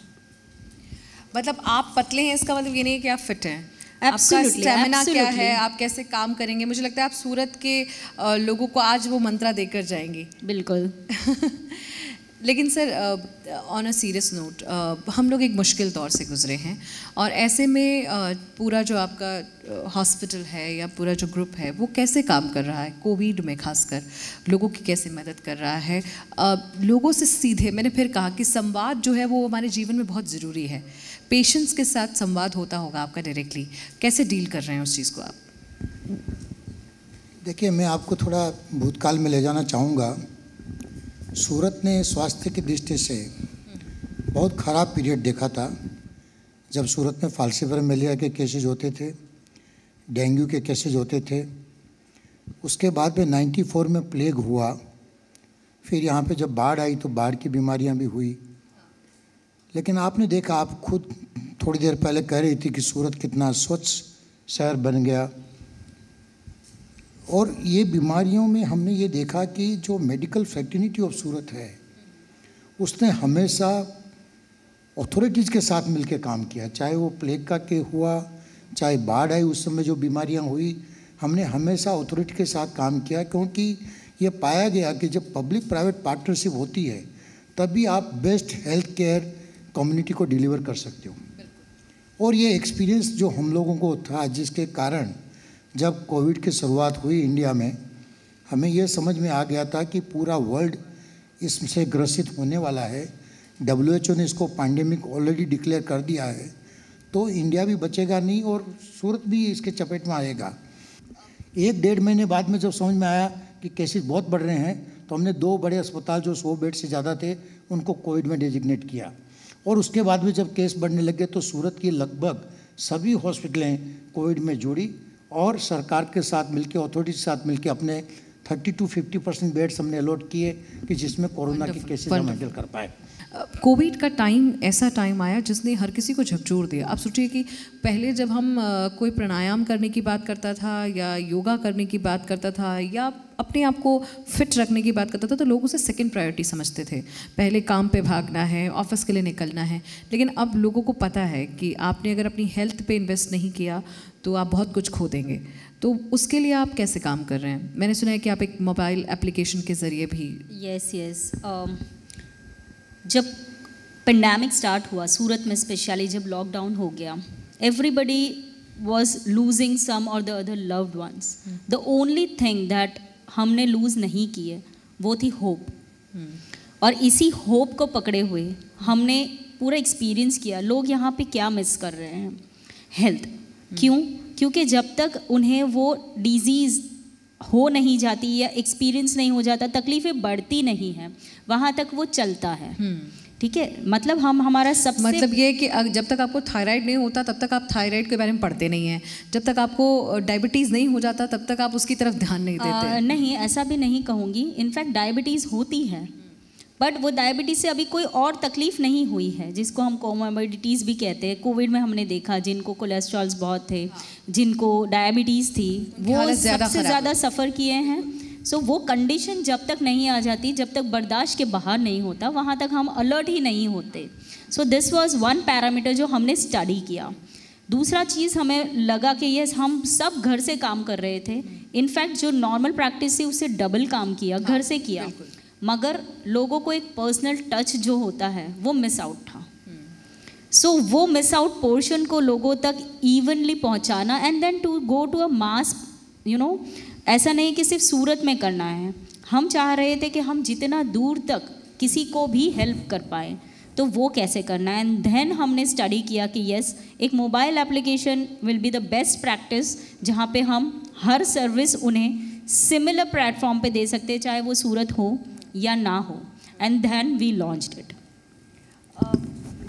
मतलब आप पतले हैं इसका मतलब ये नहीं कि आप फिट हैं। आपका स्टैमिना क्या है, आप कैसे काम करेंगे, मुझे लगता है आप सूरत के लोगों को आज वो मंत्रा देकर जाएंगे। बिल्कुल। लेकिन sir on a serious note, हम लोग एक मुश्किल दौर से गुजरे हैं और ऐसे में uh, पूरा जो आपका हॉस्पिटल uh, है या पूरा जो ग्रुप है वो कैसे काम कर रहा है कोविड में, खासकर लोगों की कैसे मदद कर रहा है? uh, लोगों से सीधे, मैंने फिर कहा कि संवाद जो है वो हमारे जीवन में बहुत ज़रूरी है। पेशेंट्स के साथ संवाद होता होगा आपका डायरेक्टली, कैसे डील कर रहे हैं उस चीज़ को आप? देखिए, मैं आपको थोड़ा भूतकाल में ले जाना चाहूँगा। सूरत ने स्वास्थ्य की दृष्टि से बहुत ख़राब पीरियड देखा था, जब सूरत में फालसीफरम मलेरिया के केसेज होते थे, डेंगू के केसेज होते थे, उसके बाद में नाइन्टी फोर में प्लेग हुआ, फिर यहाँ पे जब बाढ़ आई तो बाढ़ की बीमारियाँ भी हुई। लेकिन आपने देखा, आप खुद थोड़ी देर पहले कह रही थी कि सूरत कितना स्वच्छ शहर बन गया। और ये बीमारियों में हमने ये देखा कि जो मेडिकल फ्रेटर्निटी ऑफ सूरत है उसने हमेशा अथॉरिटीज़ के साथ मिलकर काम किया, चाहे वो प्लेग का के हुआ, चाहे बाढ़ आई, उस समय जो बीमारियां हुई, हमने हमेशा अथॉरिटी के साथ काम किया। क्योंकि ये पाया गया कि जब पब्लिक प्राइवेट पार्टनरशिप होती है तभी आप बेस्ट हेल्थ केयर कम्युनिटी को डिलीवर कर सकते हो। और ये एक्सपीरियंस जो हम लोगों को था, जिसके कारण जब कोविड की शुरुआत हुई इंडिया में, हमें यह समझ में आ गया था कि पूरा वर्ल्ड इससे ग्रसित होने वाला है। डब्ल्यू एच ओ ने इसको पैंडेमिक ऑलरेडी डिक्लेयर कर दिया है, तो इंडिया भी बचेगा नहीं और सूरत भी इसके चपेट में आएगा। एक डेढ़ महीने बाद में जब समझ में आया कि केसेस बहुत बढ़ रहे हैं, तो हमने दो बड़े अस्पताल जो सौ बेड से ज़्यादा थे उनको कोविड में डेजिग्नेट किया। और उसके बाद में जब केस बढ़ने लगे तो सूरत की लगभग सभी हॉस्पिटलें कोविड में जुड़ी और सरकार के साथ मिलकर, अथॉरिटी के साथ मिलकर अपने thirty to fifty percent beds हमने अलॉट किए कि जिसमें कोरोना के केसेस हम हैंडल कर पाए। कोविड का टाइम ऐसा टाइम आया जिसने हर किसी को झकझोर दिया। आप सोचिए कि पहले जब हम कोई प्राणायाम करने की बात करता था या योगा करने की बात करता था या अपने आप को फिट रखने की बात करता था तो लोग उसे सेकंड प्रायोरिटी समझते थे, पहले काम पे भागना है, ऑफिस के लिए निकलना है। लेकिन अब लोगों को पता है कि आपने अगर अपनी हेल्थ पे इन्वेस्ट नहीं किया तो आप बहुत कुछ खो देंगे। तो उसके लिए आप कैसे काम कर रहे हैं? मैंने सुना है कि आप एक मोबाइल एप्लीकेशन के ज़रिए भी। यस यस जब पेंडेमिक स्टार्ट हुआ सूरत में, स्पेशली जब लॉकडाउन हो गया, एवरीबडी वॉज लूजिंग सम और the other loved ones. The only thing that हमने लूज़ नहीं की है वो थी होप। hmm. और इसी होप को पकड़े हुए हमने पूरा एक्सपीरियंस किया। लोग यहाँ पे क्या मिस कर रहे हैं? हेल्थ। hmm. क्यों? क्योंकि जब तक उन्हें वो डिजीज़ हो नहीं जाती या एक्सपीरियंस नहीं हो जाता, तकलीफ़ें बढ़ती नहीं हैं, वहाँ तक वो चलता है। ठीक है, मतलब हम हमारा सब मतलब ये कि जब तक आपको थायराइड नहीं होता तब तक आप थायराइड के बारे में पढ़ते नहीं हैं, जब तक आपको डायबिटीज़ नहीं हो जाता तब तक आप उसकी तरफ ध्यान नहीं देते। आ, नहीं, ऐसा भी नहीं कहूँगी। इनफैक्ट डायबिटीज़ होती है, बट वो डायबिटीज़ से अभी कोई और तकलीफ़ नहीं हुई है, जिसको हम कोमोर्बिडिटीज़ भी कहते हैं। कोविड में हमने देखा जिनको कोलेस्ट्रॉल्स बहुत थे, जिनको डायबिटीज़ थी, वो सबसे ज़्यादा सफ़र किए हैं। सो वो कंडीशन जब तक नहीं आ जाती, जब तक बर्दाश्त के बाहर नहीं होता, वहाँ तक हम अलर्ट ही नहीं होते। So this was one parameter जो हमने स्टडी किया। दूसरा चीज़ हमें लगा कि ये हम सब घर से काम कर रहे थे। इनफैक्ट जो नॉर्मल प्रैक्टिस थी उससे डबल काम किया, घर से किया, मगर लोगों को एक पर्सनल टच जो होता है वो मिस आउट था। So hmm. so, वो मिस आउट पोर्शन को लोगों तक इवनली पहुंचाना and then to go to a mass, you know, ऐसा नहीं कि सिर्फ सूरत में करना है। हम चाह रहे थे कि हम जितना दूर तक किसी को भी हेल्प कर पाए, तो वो कैसे करना है। एंड देन हमने स्टडी किया कि यस, एक mobile application will be the best practice, जहाँ पे हम हर सर्विस उन्हें सिमिलर प्लेटफॉर्म पे दे सकते हैं, चाहे वो सूरत हो या ना हो। And then we launched it.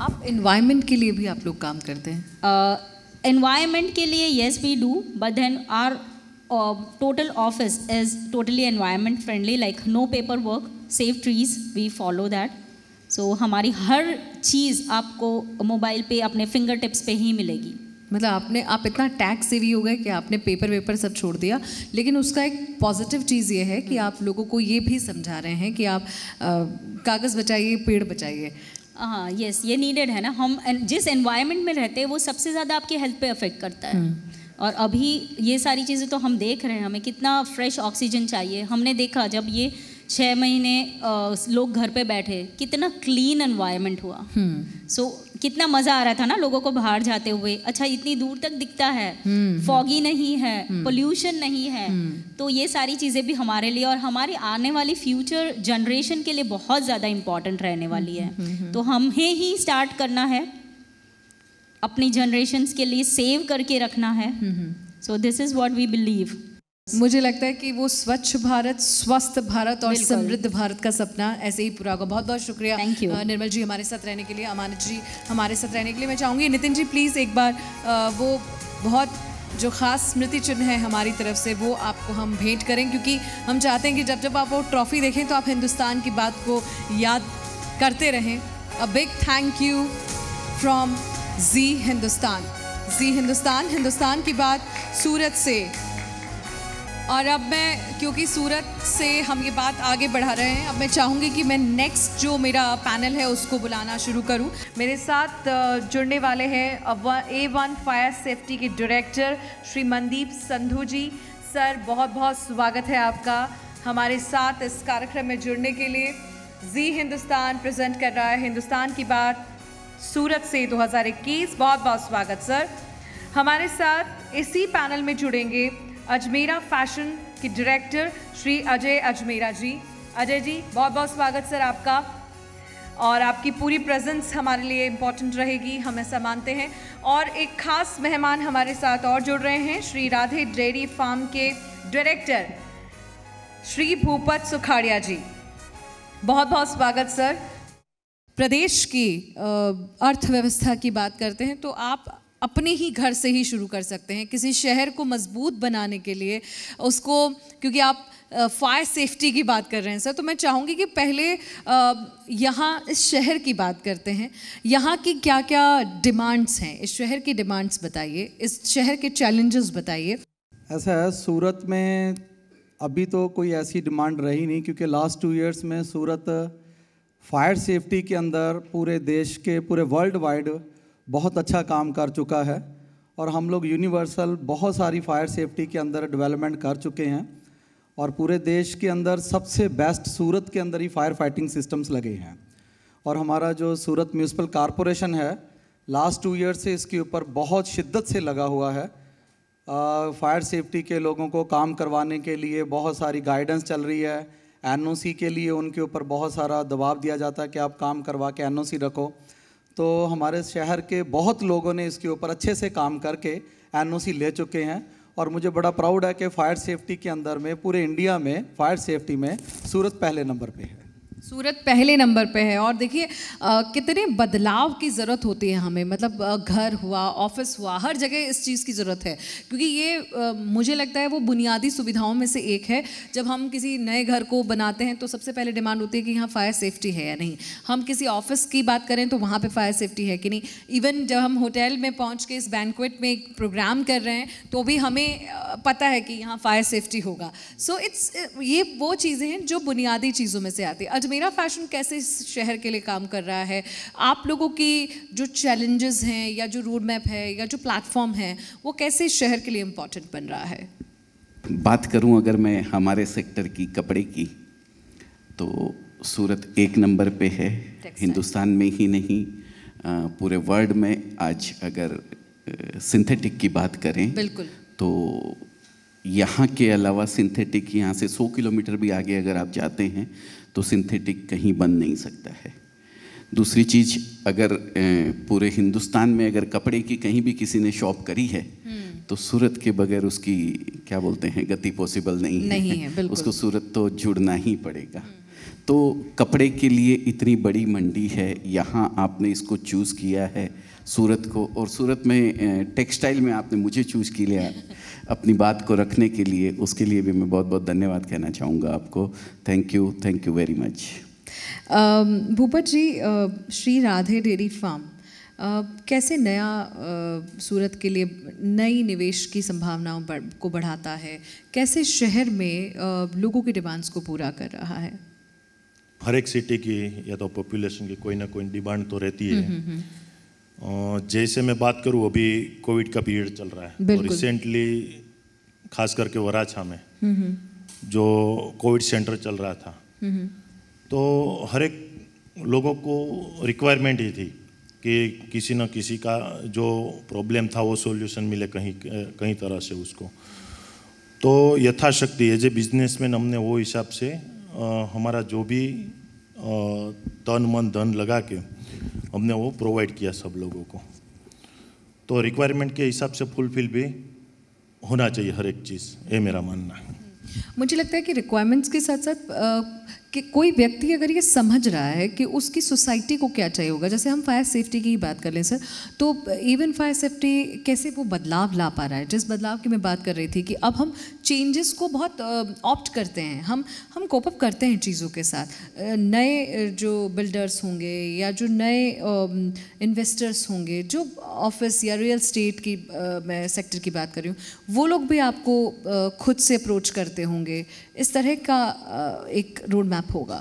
आप एनवायरनमेंट के लिए भी आप लोग काम करते हैं? एनवायरनमेंट uh, के लिए yes we do, but then our total office is totally environment friendly, like no paper work, save trees, we follow that. So हमारी हर चीज़ आपको मोबाइल पे, अपने फिंगर टिप्स पे ही मिलेगी। मतलब आपने आप इतना टैक्स सेवी हो गए कि आपने पेपर वेपर सब छोड़ दिया। लेकिन उसका एक पॉजिटिव चीज़ ये है कि आप लोगों को ये भी समझा रहे हैं कि आप कागज़ बचाइए, पेड़ बचाइए। हाँ, यस, ये नीडेड है ना। हम जिस एनवायरनमेंट में रहते हैं वो सबसे ज़्यादा आपके हेल्थ पे अफेक्ट करता है। और अभी ये सारी चीज़ें तो हम देख रहे हैं, हमें कितना फ्रेश ऑक्सीजन चाहिए। हमने देखा जब ये छः महीने आ, लोग घर पे बैठे, कितना क्लीन एनवायरनमेंट हुआ। सो so, कितना मज़ा आ रहा था ना लोगों को बाहर जाते हुए। अच्छा, इतनी दूर तक दिखता है, फॉगी नहीं है, पोल्यूशन नहीं है। तो ये सारी चीज़ें भी हमारे लिए और हमारी आने वाली फ्यूचर जनरेशन के लिए बहुत ज़्यादा इम्पॉर्टेंट रहने वाली है। तो हमें ही स्टार्ट करना है, अपनी जनरेशन्स के लिए सेव करके रखना है। So this is what we believe. मुझे लगता है कि वो स्वच्छ भारत, स्वस्थ भारत और समृद्ध भारत का सपना ऐसे ही पूरा होगा। बहुत बहुत शुक्रिया निर्मल जी हमारे साथ रहने के लिए, अमानत जी हमारे साथ रहने के लिए। मैं चाहूँगी नितिन जी प्लीज़ एक बार वो बहुत जो खास स्मृति चिन्ह है हमारी तरफ से वो आपको हम भेंट करें, क्योंकि हम चाहते हैं कि जब जब आप वो ट्रॉफी देखें तो आप हिंदुस्तान की बात को याद करते रहें। A big thank you from Zee Hindustan. Zee Hindustan, Hindustan की बात सूरत से। और अब मैं, क्योंकि सूरत से हम ये बात आगे बढ़ा रहे हैं, अब मैं चाहूँगी कि मैं नेक्स्ट जो मेरा पैनल है उसको बुलाना शुरू करूँ। मेरे साथ जुड़ने वाले हैं एवन फायर सेफ्टी के डायरेक्टर श्री मंदीप संधू जी। सर बहुत बहुत स्वागत है आपका हमारे साथ इस कार्यक्रम में जुड़ने के लिए। जी हिंदुस्तान प्रेजेंट कर रहा है हिंदुस्तान की बात सूरत से दो हज़ार इक्कीस। बहुत बहुत स्वागत सर। हमारे साथ इसी पैनल में जुड़ेंगे अजमेरा फैशन के डायरेक्टर श्री अजय अजमेरा जी। अजय जी बहुत बहुत स्वागत सर आपका, और आपकी पूरी प्रेजेंस हमारे लिए इम्पॉर्टेंट रहेगी, हम ऐसा मानते हैं। और एक ख़ास मेहमान हमारे साथ और जुड़ रहे हैं, श्री राधे डेयरी फार्म के डायरेक्टर श्री भूपत सुखाड़िया जी। बहुत बहुत स्वागत सर। प्रदेश की अर्थव्यवस्था की बात करते हैं तो आप अपने ही घर से ही शुरू कर सकते हैं। किसी शहर को मजबूत बनाने के लिए उसको, क्योंकि आप फायर सेफ्टी की बात कर रहे हैं सर, तो मैं चाहूँगी कि पहले यहाँ इस शहर की बात करते हैं। यहाँ की क्या क्या डिमांड्स हैं, इस शहर की डिमांड्स बताइए, इस शहर के चैलेंजेस बताइए। ऐसा है, सूरत में अभी तो कोई ऐसी डिमांड रही नहीं, क्योंकि लास्ट टू ईयर्स में सूरत फायर सेफ्टी के अंदर पूरे देश के, पूरे वर्ल्ड वाइड बहुत अच्छा काम कर चुका है। और हम लोग यूनिवर्सल बहुत सारी फायर सेफ्टी के अंदर डेवलपमेंट कर चुके हैं, और पूरे देश के अंदर सबसे बेस्ट सूरत के अंदर ही फायर फाइटिंग सिस्टम्स लगे हैं। और हमारा जो सूरत म्यूनिसिपल कॉरपोरेशन है, लास्ट टू ईयर से इसके ऊपर बहुत शिद्दत से लगा हुआ है। आ, फायर सेफ्टी के लोगों को काम करवाने के लिए बहुत सारी गाइडेंस चल रही है। एन ओ सी के लिए उनके ऊपर बहुत सारा दबाव दिया जाता है कि आप काम करवा के एन ओ सी रखो। तो हमारे शहर के बहुत लोगों ने इसके ऊपर अच्छे से काम करके एनओसी ले चुके हैं, और मुझे बड़ा प्राउड है कि फायर सेफ्टी के अंदर में पूरे इंडिया में फायर सेफ्टी में सूरत पहले नंबर पे है। सूरत पहले नंबर पे है। और देखिए कितने बदलाव की ज़रूरत होती है हमें, मतलब आ, घर हुआ, ऑफिस हुआ, हर जगह इस चीज़ की ज़रूरत है, क्योंकि ये आ, मुझे लगता है वो बुनियादी सुविधाओं में से एक है। जब हम किसी नए घर को बनाते हैं तो सबसे पहले डिमांड होती है कि यहाँ फायर सेफ्टी है या नहीं। हम किसी ऑफिस की बात करें तो वहाँ पर फायर सेफ्टी है कि नहीं। इवन जब हम होटल में पहुँच के इस बैंक्वेट में एक प्रोग्राम कर रहे हैं तो भी हमें पता है कि यहाँ फायर सेफ्टी होगा। सो इट्स ये वो चीज़ें हैं जो बुनियादी चीज़ों में से आती है। मेरा फैशन कैसे इस शहर के लिए काम कर रहा है, आप लोगों की जो चैलेंजेस हैं या जो रोड मैप है या जो प्लेटफॉर्म है वो कैसे इस शहर के लिए इम्पोर्टेंट बन रहा है? बात करूं अगर मैं हमारे सेक्टर की, कपड़े की, तो सूरत एक नंबर पे है हिंदुस्तान में ही नहीं, पूरे वर्ल्ड में। आज अगर सिंथेटिक की बात करें बिल्कुल, तो यहाँ के अलावा सिंथेटिक यहाँ से सौ किलोमीटर भी आगे अगर आप जाते हैं तो सिंथेटिक कहीं बन नहीं सकता है। दूसरी चीज़, अगर पूरे हिंदुस्तान में अगर कपड़े की कहीं भी किसी ने शॉप करी है तो सूरत के बगैर उसकी क्या बोलते हैं गति पॉसिबल नहीं, नहीं है, है उसको सूरत तो जुड़ना ही पड़ेगा। तो कपड़े के लिए इतनी बड़ी मंडी है, यहाँ आपने इसको चूज़ किया है सूरत को, और सूरत में टेक्सटाइल में आपने मुझे चूज़ की लिया अपनी बात को रखने के लिए, उसके लिए भी मैं बहुत बहुत धन्यवाद कहना चाहूँगा आपको। Thank you, thank you very much. Bhupat ji, Shri Radhe dairy farm कैसे नया uh, सूरत के लिए नई निवेश की संभावनाओं को बढ़ाता है, कैसे शहर में uh, लोगों की डिमांड्स को पूरा कर रहा है? हर एक सिटी की या तो पॉपुलेशन की कोई ना कोई डिमांड तो रहती है। हुँ, हुँ. जैसे मैं बात करूं, अभी कोविड का पीरियड चल रहा है, और रिसेंटली खास करके वराछा में जो कोविड सेंटर चल रहा था, तो हर एक लोगों को रिक्वायरमेंट ही थी कि किसी न किसी का जो प्रॉब्लम था वो सॉल्यूशन मिले कहीं कहीं तरह से उसको। तो यथाशक्ति एज ए बिजनेसमैन हमने वो हिसाब से हमारा जो भी तन मन धन लगा के हमने वो प्रोवाइड किया सब लोगों को, तो रिक्वायरमेंट के हिसाब से फुलफिल भी होना चाहिए हर एक चीज़, ये मेरा मानना है। मुझे लगता है कि रिक्वायरमेंट्स के साथ साथ आ, कि कोई व्यक्ति अगर ये समझ रहा है कि उसकी सोसाइटी को क्या चाहिए होगा, जैसे हम फायर सेफ्टी की ही बात कर लें सर, तो एवन फायर सेफ्टी कैसे वो बदलाव ला पा रहा है, जिस बदलाव की मैं बात कर रही थी कि अब हम चेंजेस को बहुत ऑप्ट करते हैं, हम हम कोप अप करते हैं चीज़ों के साथ। नए जो बिल्डर्स होंगे या जो नए इन्वेस्टर्स होंगे, जो ऑफिस या रियल इस्टेट की मैं सेक्टर की बात कर रही हूँ, वो लोग भी आपको खुद से अप्रोच करते होंगे, इस तरह का एक रोड मैप होगा।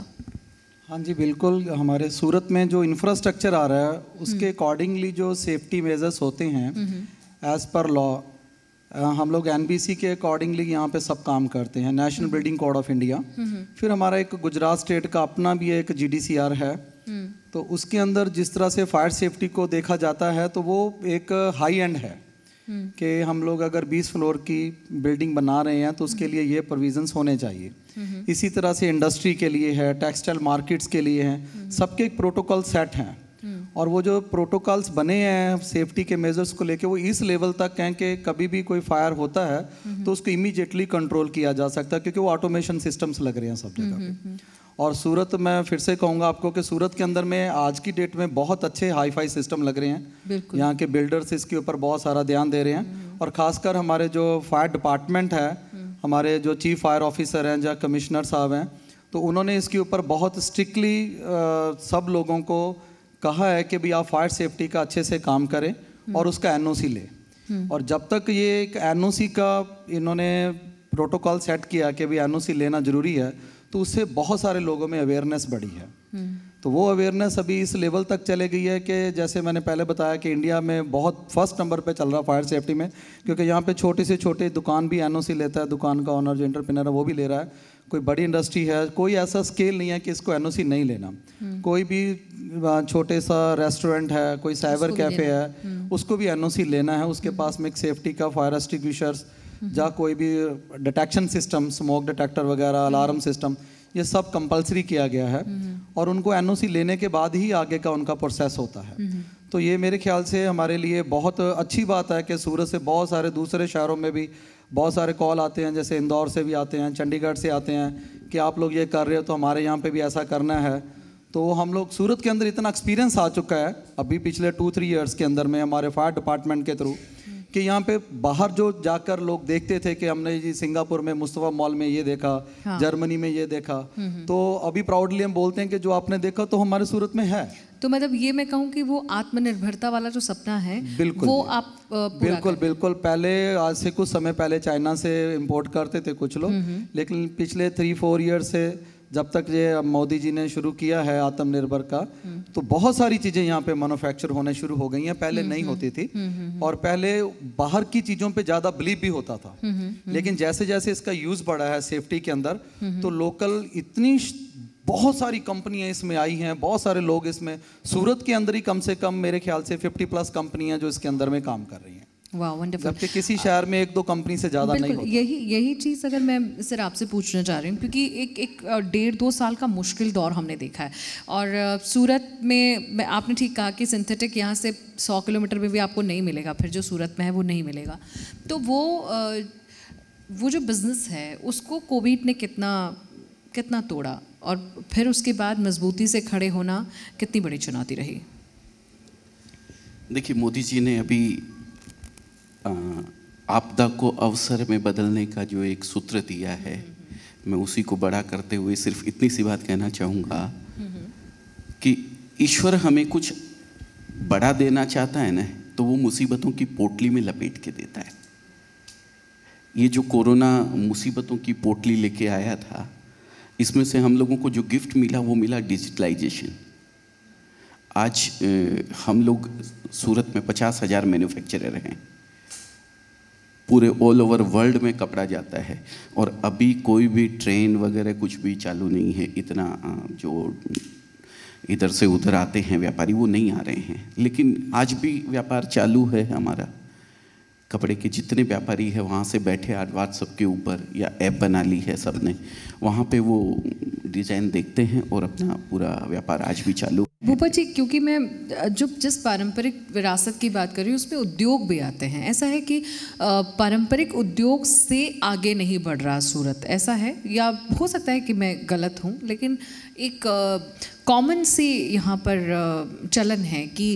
हाँ जी बिल्कुल, हमारे सूरत में जो इंफ्रास्ट्रक्चर आ रहा है उसके अकॉर्डिंगली जो सेफ्टी मेजर्स होते हैं एज पर लॉ, हम लोग एनबीसी के अकॉर्डिंगली यहाँ पे सब काम करते हैं, national building code of India. फिर हमारा एक गुजरात स्टेट का अपना भी एक जीडीसीआर है, तो उसके अंदर जिस तरह से फायर सेफ्टी को देखा जाता है तो वो एक हाई एंड है कि हम लोग अगर बीस फ्लोर की बिल्डिंग बना रहे हैं तो उसके लिए ये प्रोविजंस होने चाहिए। इसी तरह से इंडस्ट्री के लिए है, टेक्सटाइल मार्केट्स के लिए हैं, सबके प्रोटोकॉल सेट हैं और वो जो प्रोटोकॉल्स बने हैं सेफ्टी के मेजर्स को लेके वो इस लेवल तक हैं कि कभी भी कोई फायर होता है तो उसको इमीडिएटली कंट्रोल किया जा सकता है, क्योंकि वो ऑटोमेशन सिस्टम्स लग रहे हैं सब जगह पे। और सूरत, मैं फिर से कहूँगा आपको कि सूरत के अंदर में आज की डेट में बहुत अच्छे हाई फाई सिस्टम लग रहे हैं, यहाँ के बिल्डर्स इसके ऊपर बहुत सारा ध्यान दे रहे हैं और ख़ासकर हमारे जो फायर डिपार्टमेंट है, हमारे जो चीफ फायर ऑफिसर हैं या कमिश्नर साहब हैं, तो उन्होंने इसके ऊपर बहुत स्ट्रिक्टली सब लोगों को कहा है कि भाई आप फायर सेफ्टी का अच्छे से काम करें और उसका एन ओ सी लें। और जब तक ये एक एन ओ सी का इन्होंने प्रोटोकॉल सेट किया कि भाई एन ओ सी लेना ज़रूरी है, तो उससे बहुत सारे लोगों में अवेयरनेस बढ़ी है। तो वो अवेयरनेस अभी इस लेवल तक चले गई है कि जैसे मैंने पहले बताया कि इंडिया में बहुत फर्स्ट नंबर पे चल रहा फायर सेफ्टी में, क्योंकि यहाँ पे छोटी से छोटी दुकान भी एनओसी लेता है, दुकान का ऑनर जो एंटरप्रेन्योर है वो भी ले रहा है, कोई बड़ी इंडस्ट्री है, कोई ऐसा स्केल नहीं है कि इसको एनओसी नहीं लेना। कोई भी छोटे सा रेस्टोरेंट है, कोई साइबर कैफ़े है, उसको भी एनओसी लेना है, उसके पास में एक सेफ्टी का फायर एक्सटिंग्विशर्स या कोई भी डिटेक्शन सिस्टम, स्मोक डिटेक्टर वगैरह, अलार्म सिस्टम, ये सब कंपलसरी किया गया है और उनको एनओसी लेने के बाद ही आगे का उनका प्रोसेस होता है। तो ये मेरे ख्याल से हमारे लिए बहुत अच्छी बात है कि सूरत से बहुत सारे दूसरे शहरों में भी बहुत सारे कॉल आते हैं, जैसे इंदौर से भी आते हैं, चंडीगढ़ से आते हैं कि आप लोग ये कर रहे हो तो हमारे यहाँ पर भी ऐसा करना है। तो हम लोग सूरत के अंदर इतना एक्सपीरियंस आ चुका है अभी पिछले टू थ्री ईयर्स के अंदर में हमारे फायर डिपार्टमेंट के थ्रू, कि यहाँ पे बाहर जो जाकर लोग देखते थे कि हमने जी सिंगापुर में मुस्तफा मॉल में ये देखा, हाँ। जर्मनी में ये देखा, तो अभी प्राउडली हम बोलते हैं कि जो आपने देखा तो हमारे सूरत में है। तो मतलब ये मैं कहूँ कि वो आत्मनिर्भरता वाला जो सपना है बिल्कुल वो आप बिल्कुल बिल्कुल पहले आज से कुछ समय पहले चाइना से इम्पोर्ट करते थे कुछ लोग, लेकिन पिछले थ्री फोर ईयर से जब तक ये मोदी जी ने शुरू किया है आत्मनिर्भर का, तो बहुत सारी चीज़ें यहाँ पे मैन्युफैक्चर होने शुरू हो गई हैं, पहले नहीं होती थी। और पहले बाहर की चीज़ों पे ज़्यादा बिलीव भी होता था, लेकिन जैसे जैसे इसका यूज़ बढ़ा है सेफ्टी के अंदर, तो लोकल इतनी बहुत सारी कंपनियाँ इसमें आई हैं, बहुत सारे लोग इसमें, सूरत के अंदर ही कम से कम मेरे ख्याल से फिफ्टी प्लस कंपनियाँ जो इसके अंदर में काम कर रही हैं। वाह वंडरफुल, जबकि किसी शहर में एक दो कंपनी से ज़्यादा नहीं होता। यही यही चीज़ अगर मैं सर आपसे पूछना चाह रही हूँ, क्योंकि एक एक डेढ़ दो साल का मुश्किल दौर हमने देखा है और सूरत में आपने ठीक कहा कि सिंथेटिक यहाँ से सौ किलोमीटर में भी आपको नहीं मिलेगा, फिर जो सूरत में है वो नहीं मिलेगा। तो वो वो जो बिज़नेस है उसको कोविड ने कितना कितना तोड़ा और फिर उसके बाद मजबूती से खड़े होना कितनी बड़ी चुनौती रही। देखिए मोदी जी ने अभी आपदा को अवसर में बदलने का जो एक सूत्र दिया है, मैं उसी को बड़ा करते हुए सिर्फ इतनी सी बात कहना चाहूँगा कि ईश्वर हमें कुछ बड़ा देना चाहता है ना, तो वो मुसीबतों की पोटली में लपेट के देता है। ये जो कोरोना मुसीबतों की पोटली लेके आया था, इसमें से हम लोगों को जो गिफ्ट मिला वो मिला डिजिटलाइजेशन। आज हम लोग सूरत में पचास हज़ार मैन्युफैक्चरर हैं, पूरे ऑल ओवर वर्ल्ड में कपड़ा जाता है और अभी कोई भी ट्रेन वगैरह कुछ भी चालू नहीं है, इतना जो इधर से उधर आते हैं व्यापारी वो नहीं आ रहे हैं, लेकिन आज भी व्यापार चालू है हमारा। कपड़े के जितने व्यापारी है वहाँ से बैठे आज व्हाट्सअप के ऊपर या ऐप बना ली है सबने, वहाँ पे वो डिजाइन देखते हैं और अपना पूरा व्यापार आज भी चालू। भूपत जी, क्योंकि मैं जो जिस पारंपरिक विरासत की बात कर रही हूँ उसमें उद्योग भी आते हैं, ऐसा है कि पारंपरिक उद्योग से आगे नहीं बढ़ रहा सूरत, ऐसा है या हो सकता है कि मैं गलत हूँ, लेकिन एक कॉमन सी यहाँ पर चलन है कि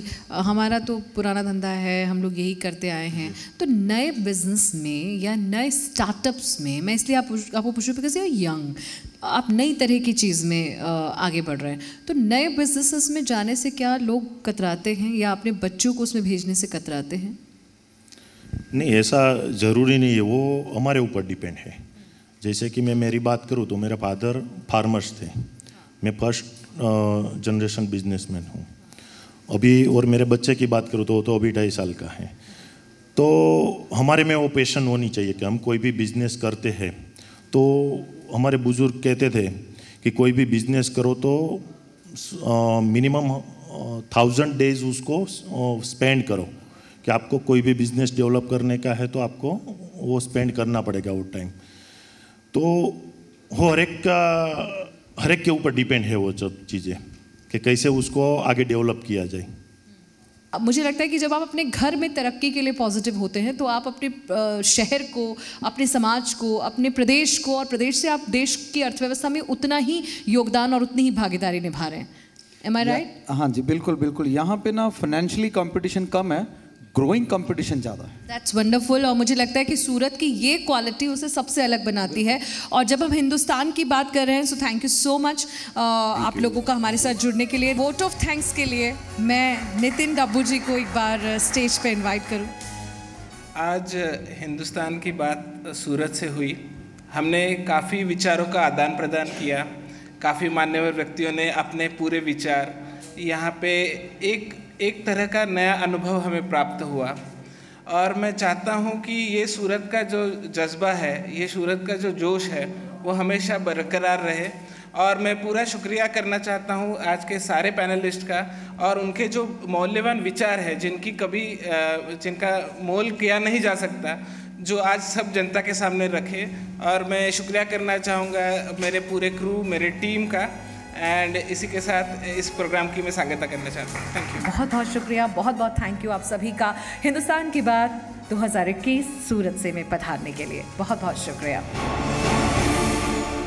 हमारा तो पुराना धंधा है, हम लोग यही करते आए हैं, तो नए बिजनेस में या नए स्टार्टअप्स में, मैं इसलिए आप आपको पूछूँ बिकॉज यू आर यंग, आप नई तरह की चीज़ में आगे बढ़ रहे हैं, तो नए बिजनेसेस में जाने से क्या लोग कतराते हैं या अपने बच्चों को उसमें भेजने से कतराते हैं? नहीं, ऐसा ज़रूरी नहीं है, वो हमारे ऊपर डिपेंड है। जैसे कि मैं मेरी बात करूँ तो मेरा फादर फार्मर्स थे, मैं फर्स्ट जनरेशन बिजनेसमैन हूँ अभी, और मेरे बच्चे की बात करूँ तो तो अभी ढाई साल का है। तो हमारे में वो पैशन होनी चाहिए कि हम कोई भी बिजनेस करते हैं, तो हमारे बुजुर्ग कहते थे कि कोई भी बिजनेस करो तो मिनिमम थाउजेंड डेज उसको स्पेंड करो, कि आपको कोई भी बिजनेस डेवलप करने का है तो आपको वो स्पेंड करना पड़ेगा वो टाइम। तो वो हर एक का हर एक के ऊपर डिपेंड है वो सब चीज़ें कि कैसे उसको आगे डेवलप किया जाए। मुझे लगता है कि जब आप अपने घर में तरक्की के लिए पॉजिटिव होते हैं तो आप अपने शहर को, अपने समाज को, अपने प्रदेश को और प्रदेश से आप देश की अर्थव्यवस्था में उतना ही योगदान और उतनी ही भागीदारी निभा रहे हैं। Am I right? हाँ जी, बिल्कुल बिल्कुल। यहाँ पे ना फाइनेंशियली कंपटीशन कम है, ग्रोइंग कंपटीशन ज़्यादा है। दैट्स वंडरफुल, और मुझे लगता है कि सूरत की ये क्वालिटी उसे सबसे अलग बनाती है। और जब हम हिंदुस्तान की बात कर रहे हैं, so thank you so much आप लोगों का हमारे साथ जुड़ने के लिए। वोट ऑफ थैंक्स के लिए मैं नितिन डबू जी को एक बार स्टेज पे इनवाइट करूं। आज हिंदुस्तान की बात सूरत से हुई, हमने काफ़ी विचारों का आदान प्रदान किया, काफ़ी मान्यवर व्यक्तियों ने अपने पूरे विचार यहाँ पे, एक एक तरह का नया अनुभव हमें प्राप्त हुआ। और मैं चाहता हूँ कि ये सूरत का जो जज्बा है, ये सूरत का जो जोश है, वो हमेशा बरकरार रहे। और मैं पूरा शुक्रिया करना चाहता हूँ आज के सारे पैनलिस्ट का, और उनके जो मौल्यवान विचार है जिनकी कभी जिनका मोल किया नहीं जा सकता, जो आज सब जनता के सामने रखे। और मैं शुक्रिया करना चाहूँगा मेरे पूरे क्रू, मेरे टीम का, एंड इसी के साथ इस प्रोग्राम की मैं सांगता करना चाहता हूँ। थैंक यू, बहुत बहुत शुक्रिया, बहुत बहुत थैंक यू आप सभी का हिंदुस्तान की बात दो हज़ार इक्कीस सूरत से में पधारने के लिए। बहुत बहुत शुक्रिया।